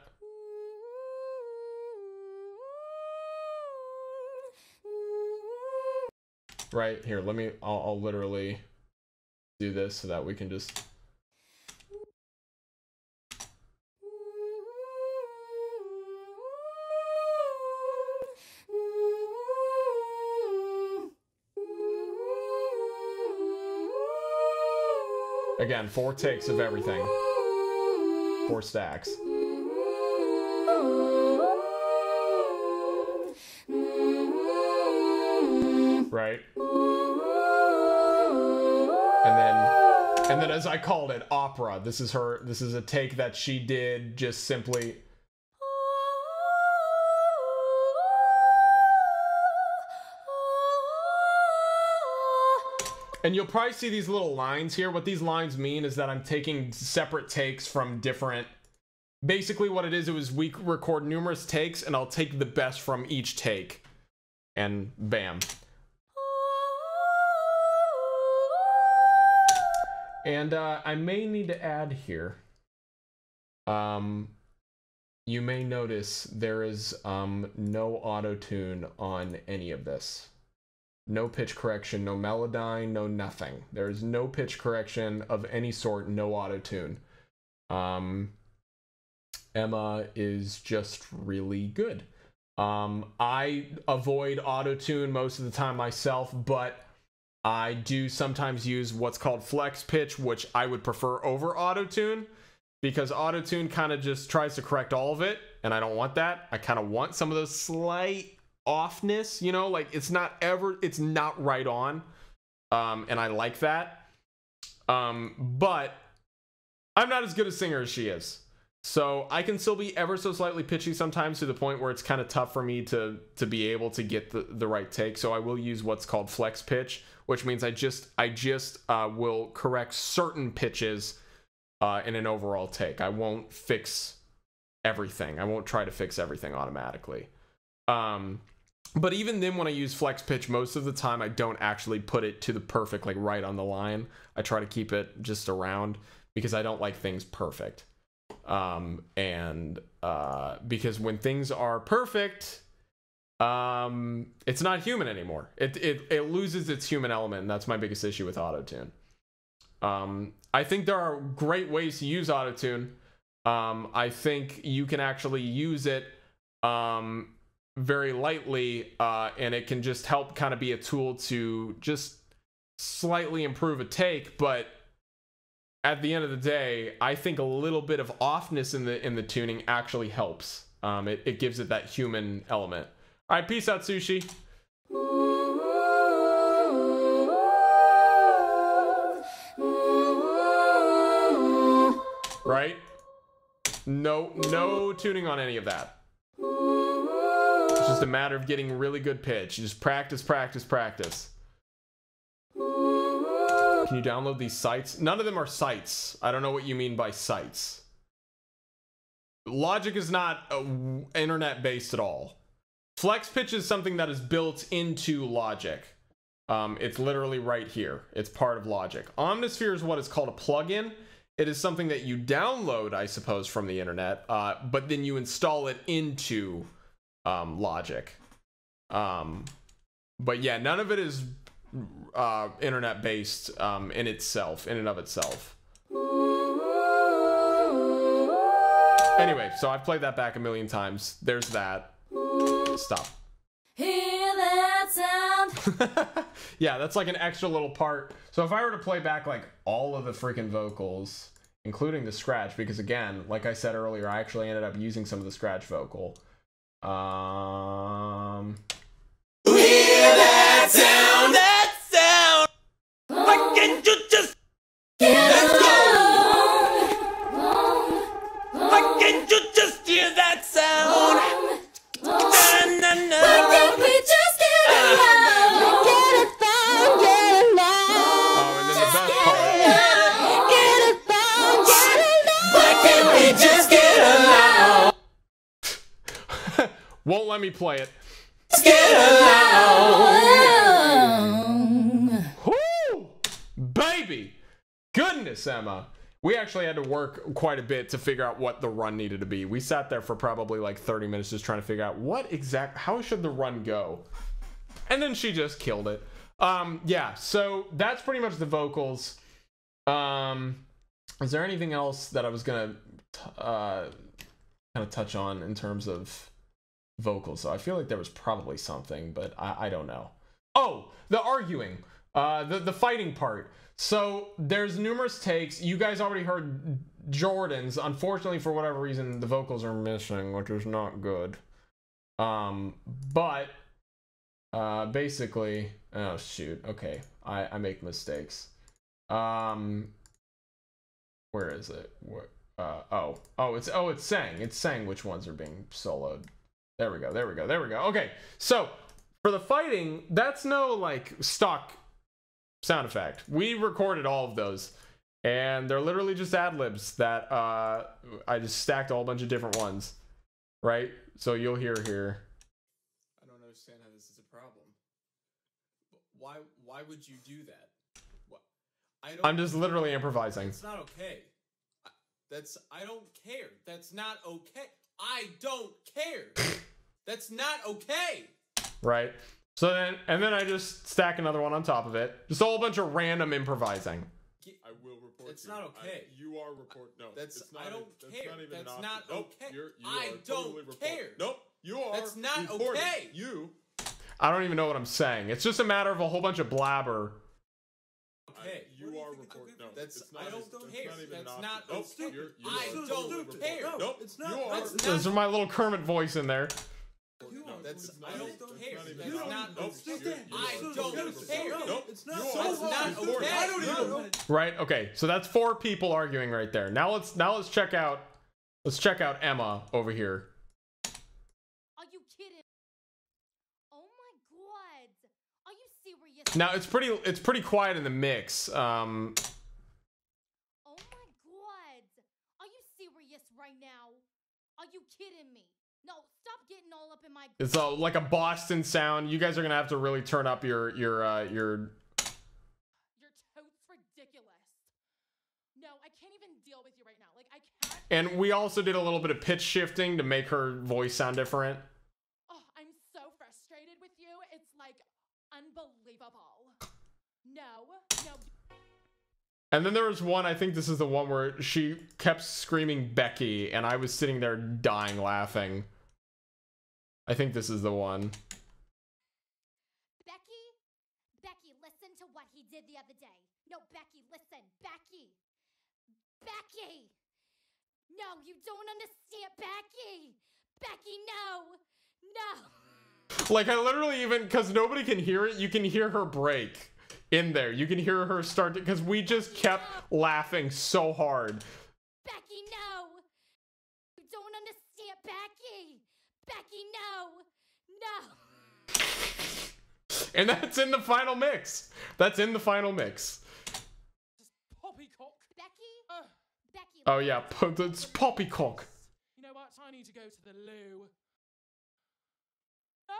right here, let me, I'll, I'll literally do this so that we can just, again, four takes of everything. Four stacks. Right? And then, and then as I called it, opera. This is her, this is a take that she did just simply. And you'll probably see these little lines here. What these lines mean is that I'm taking separate takes from different, basically what it is, it was we record numerous takes and I'll take the best from each take and bam. And uh, I may need to add here, um, you may notice there is um, no auto-tune on any of this. No pitch correction, no melodyne, no nothing. There is no pitch correction of any sort, no auto-tune. Um, Emma is just really good. Um, I avoid auto-tune most of the time myself, but I do sometimes use what's called FlexPitch, which I would prefer over auto-tune, because auto-tune kind of just tries to correct all of it, and I don't want that. I kind of want some of those slight offness, you know, like it's not ever, it's not right on, um and I like that, um but I'm not as good a singer as she is, so I can still be ever so slightly pitchy sometimes, to the point where it's kind of tough for me to to be able to get the, the right take. So I will use what's called flex pitch, which means I just I just uh will correct certain pitches uh in an overall take. I won't fix everything. I won't try to fix everything automatically. um But even then, when I use flex pitch, most of the time I don't actually put it to the perfect, like right on the line. I try to keep it just around, because I don't like things perfect. Um, and uh, because when things are perfect, um, it's not human anymore. It, it, it loses its human element. And that's my biggest issue with auto-tune. Um, I think there are great ways to use auto-tune. um, I think you can actually use it um, very lightly, uh, and it can just help kind of be a tool to just slightly improve a take. But at the end of the day, I think a little bit of offness in the in the tuning actually helps. Um, it, it gives it that human element. All right, peace out, Sushi. Right? No, no tuning on any of that. It's just a matter of getting really good pitch. You just practice, practice, practice. Can you download these sites? None of them are sites. I don't know what you mean by sites. Logic is not uh, internet-based at all. FlexPitch is something that is built into Logic. Um, it's literally right here. It's part of Logic. Omnisphere is what is called a plugin. It is something that you download, I suppose, from the internet, uh, but then you install it into um, Logic. Um, but yeah, none of it is uh, internet-based um, in itself, in and of itself. Anyway, so I've played that back a million times. There's that. Stop. Hear that sound. Yeah, that's like an extra little part. So if I were to play back like all of the freaking vocals, including the scratch, because again, like I said earlier, I actually ended up using some of the scratch vocal. Um. Hear that sound. That sound. Oh. Why can't you just? Yeah. Let's go. Why can't you just hear that sound? Oh, oh. Na, na, na. Why can't we just get along? Get it back, get along. Oh, and then the best part. Get it back, get along. Why can't we just get along? Won't let me play it. Just get along. Woo! Baby! Goodness, Emma. We actually had to work quite a bit to figure out what the run needed to be. We sat there for probably like thirty minutes just trying to figure out what exact, how should the run go? And then she just killed it. Um, yeah, so that's pretty much the vocals. Um, is there anything else that I was gonna uh, kind of touch on in terms of vocals? So I feel like there was probably something, but I, I don't know. Oh, the arguing, uh, the, the fighting part. So there's numerous takes. You guys already heard Jordan's. Unfortunately, for whatever reason, the vocals are missing, which is not good. Um, but uh, basically, oh shoot, okay, I, I make mistakes. Um, where is it? What? Uh, oh, oh, it's oh, it's sang. It's sang. Which ones are being soloed? There we go. There we go. There we go. Okay, so for the fighting, that's no like stock sound effect. We recorded all of those, and they're literally just ad libs that uh, I just stacked a whole bunch of different ones, right? So you'll hear here. I don't understand how this is a problem. Why? Why would you do that? What? I don't. I'm just literally improvising. It's not okay. That's. I don't care. That's not okay. I don't care. That's not okay. Right. So then, and then I just stack another one on top of it. Just a whole bunch of random improvising. I will report it's you. It's not okay. I, you are report. No, that's it's not, I don't a, care. That's not, even that's not nope, okay. You're, you I don't totally care. Nope, you are. That's not reporting. Okay. You. I don't even know what I'm saying. It's just a matter of a whole bunch of blabber. Okay, I, you are reporting. No, that's it's not, I don't it's, care. It's not that's not nope, stupid. You're, you I don't totally care. No, nope, it's not. You are. There's my little Kermit voice in there. No, that's I don't care. That's not okay. I don't care. Nope, it's not. That's not okay. I don't even know. Right. Okay. So that's four people arguing right there. Now let's now let's check out let's check out Emma over here. Are you kidding? Oh my god. Are you serious? Now it's pretty it's pretty quiet in the mix. Um. Oh my god. Are you serious right now? Are you kidding me? No, stop getting all up in my. It's a, like a Boston sound. You guys are gonna have to really turn up your your uh, your. Your totes ridiculous. No, I can't even deal with you right now. Like I can't. And we also did a little bit of pitch shifting to make her voice sound different. Oh, I'm so frustrated with you. It's like unbelievable. No, no. And then there was one, I think this is the one where she kept screaming Becky, and I was sitting there dying laughing. I think this is the one. Becky? Becky, listen to what he did the other day. No, Becky, listen. Becky. Becky. No, you don't understand. Becky. Becky, no. No. Like, I literally even, because nobody can hear it, you can hear her break in there. You can hear her start, because we just kept no. laughing so hard. Becky, no. You don't understand. Becky. Becky, no, no. And that's in the final mix. That's in the final mix. Poppycock. Becky? Uh, Becky. Oh yeah, it's poppycock. You know what? I need to go to the loo. No!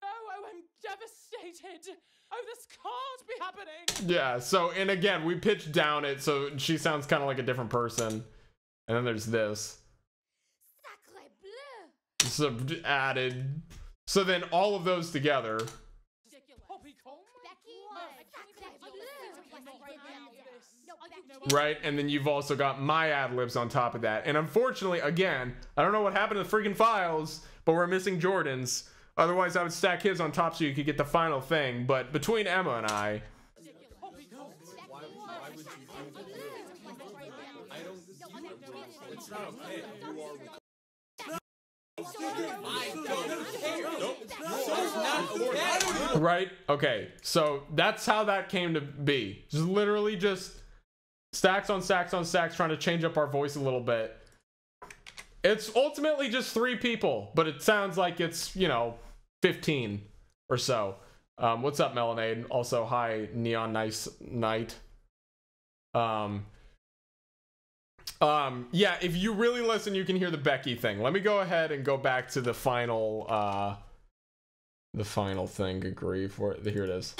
No, oh, I'm devastated. Oh, this can't be happening. Yeah, so, and again, we pitched down it, so she sounds kind of like a different person. And then there's this. Sub added, so then all of those together. Right, and then you've also got my ad libs on top of that. And unfortunately, again, I don't know what happened to the freaking files, but we're missing Jordan's. Otherwise, I would stack his on top so you could get the final thing. But between Emma and I. Right? Okay, so that's how that came to be. Just literally just stacks on stacks on stacks, trying to change up our voice a little bit. It's ultimately just three people, but it sounds like it's, you know, fifteen or so. Um, what's up, Melonade? Also, hi, Neon Nice Night. Um... Um, yeah, if you really listen, you can hear the Becky thing. Let me go ahead and go back to the final, uh, the final thing. Good grief. Where, here it is.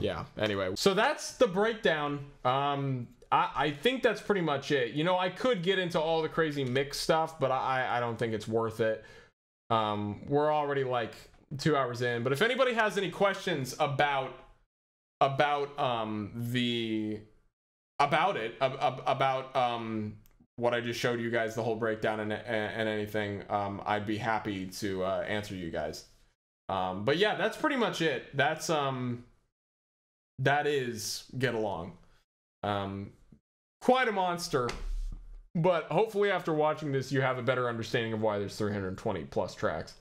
Yeah, anyway. So that's the breakdown. Um... I, I think that's pretty much it. You know, I could get into all the crazy mix stuff, but I, I don't think it's worth it. Um, we're already like two hours in. But if anybody has any questions about about um, the about it, ab ab about um, what I just showed you guys, the whole breakdown and, and anything, um, I'd be happy to uh, answer you guys. Um, but yeah, that's pretty much it. That's um, that is Get Along. Um, quite a monster, but hopefully after watching this you have a better understanding of why there's three hundred twenty plus tracks.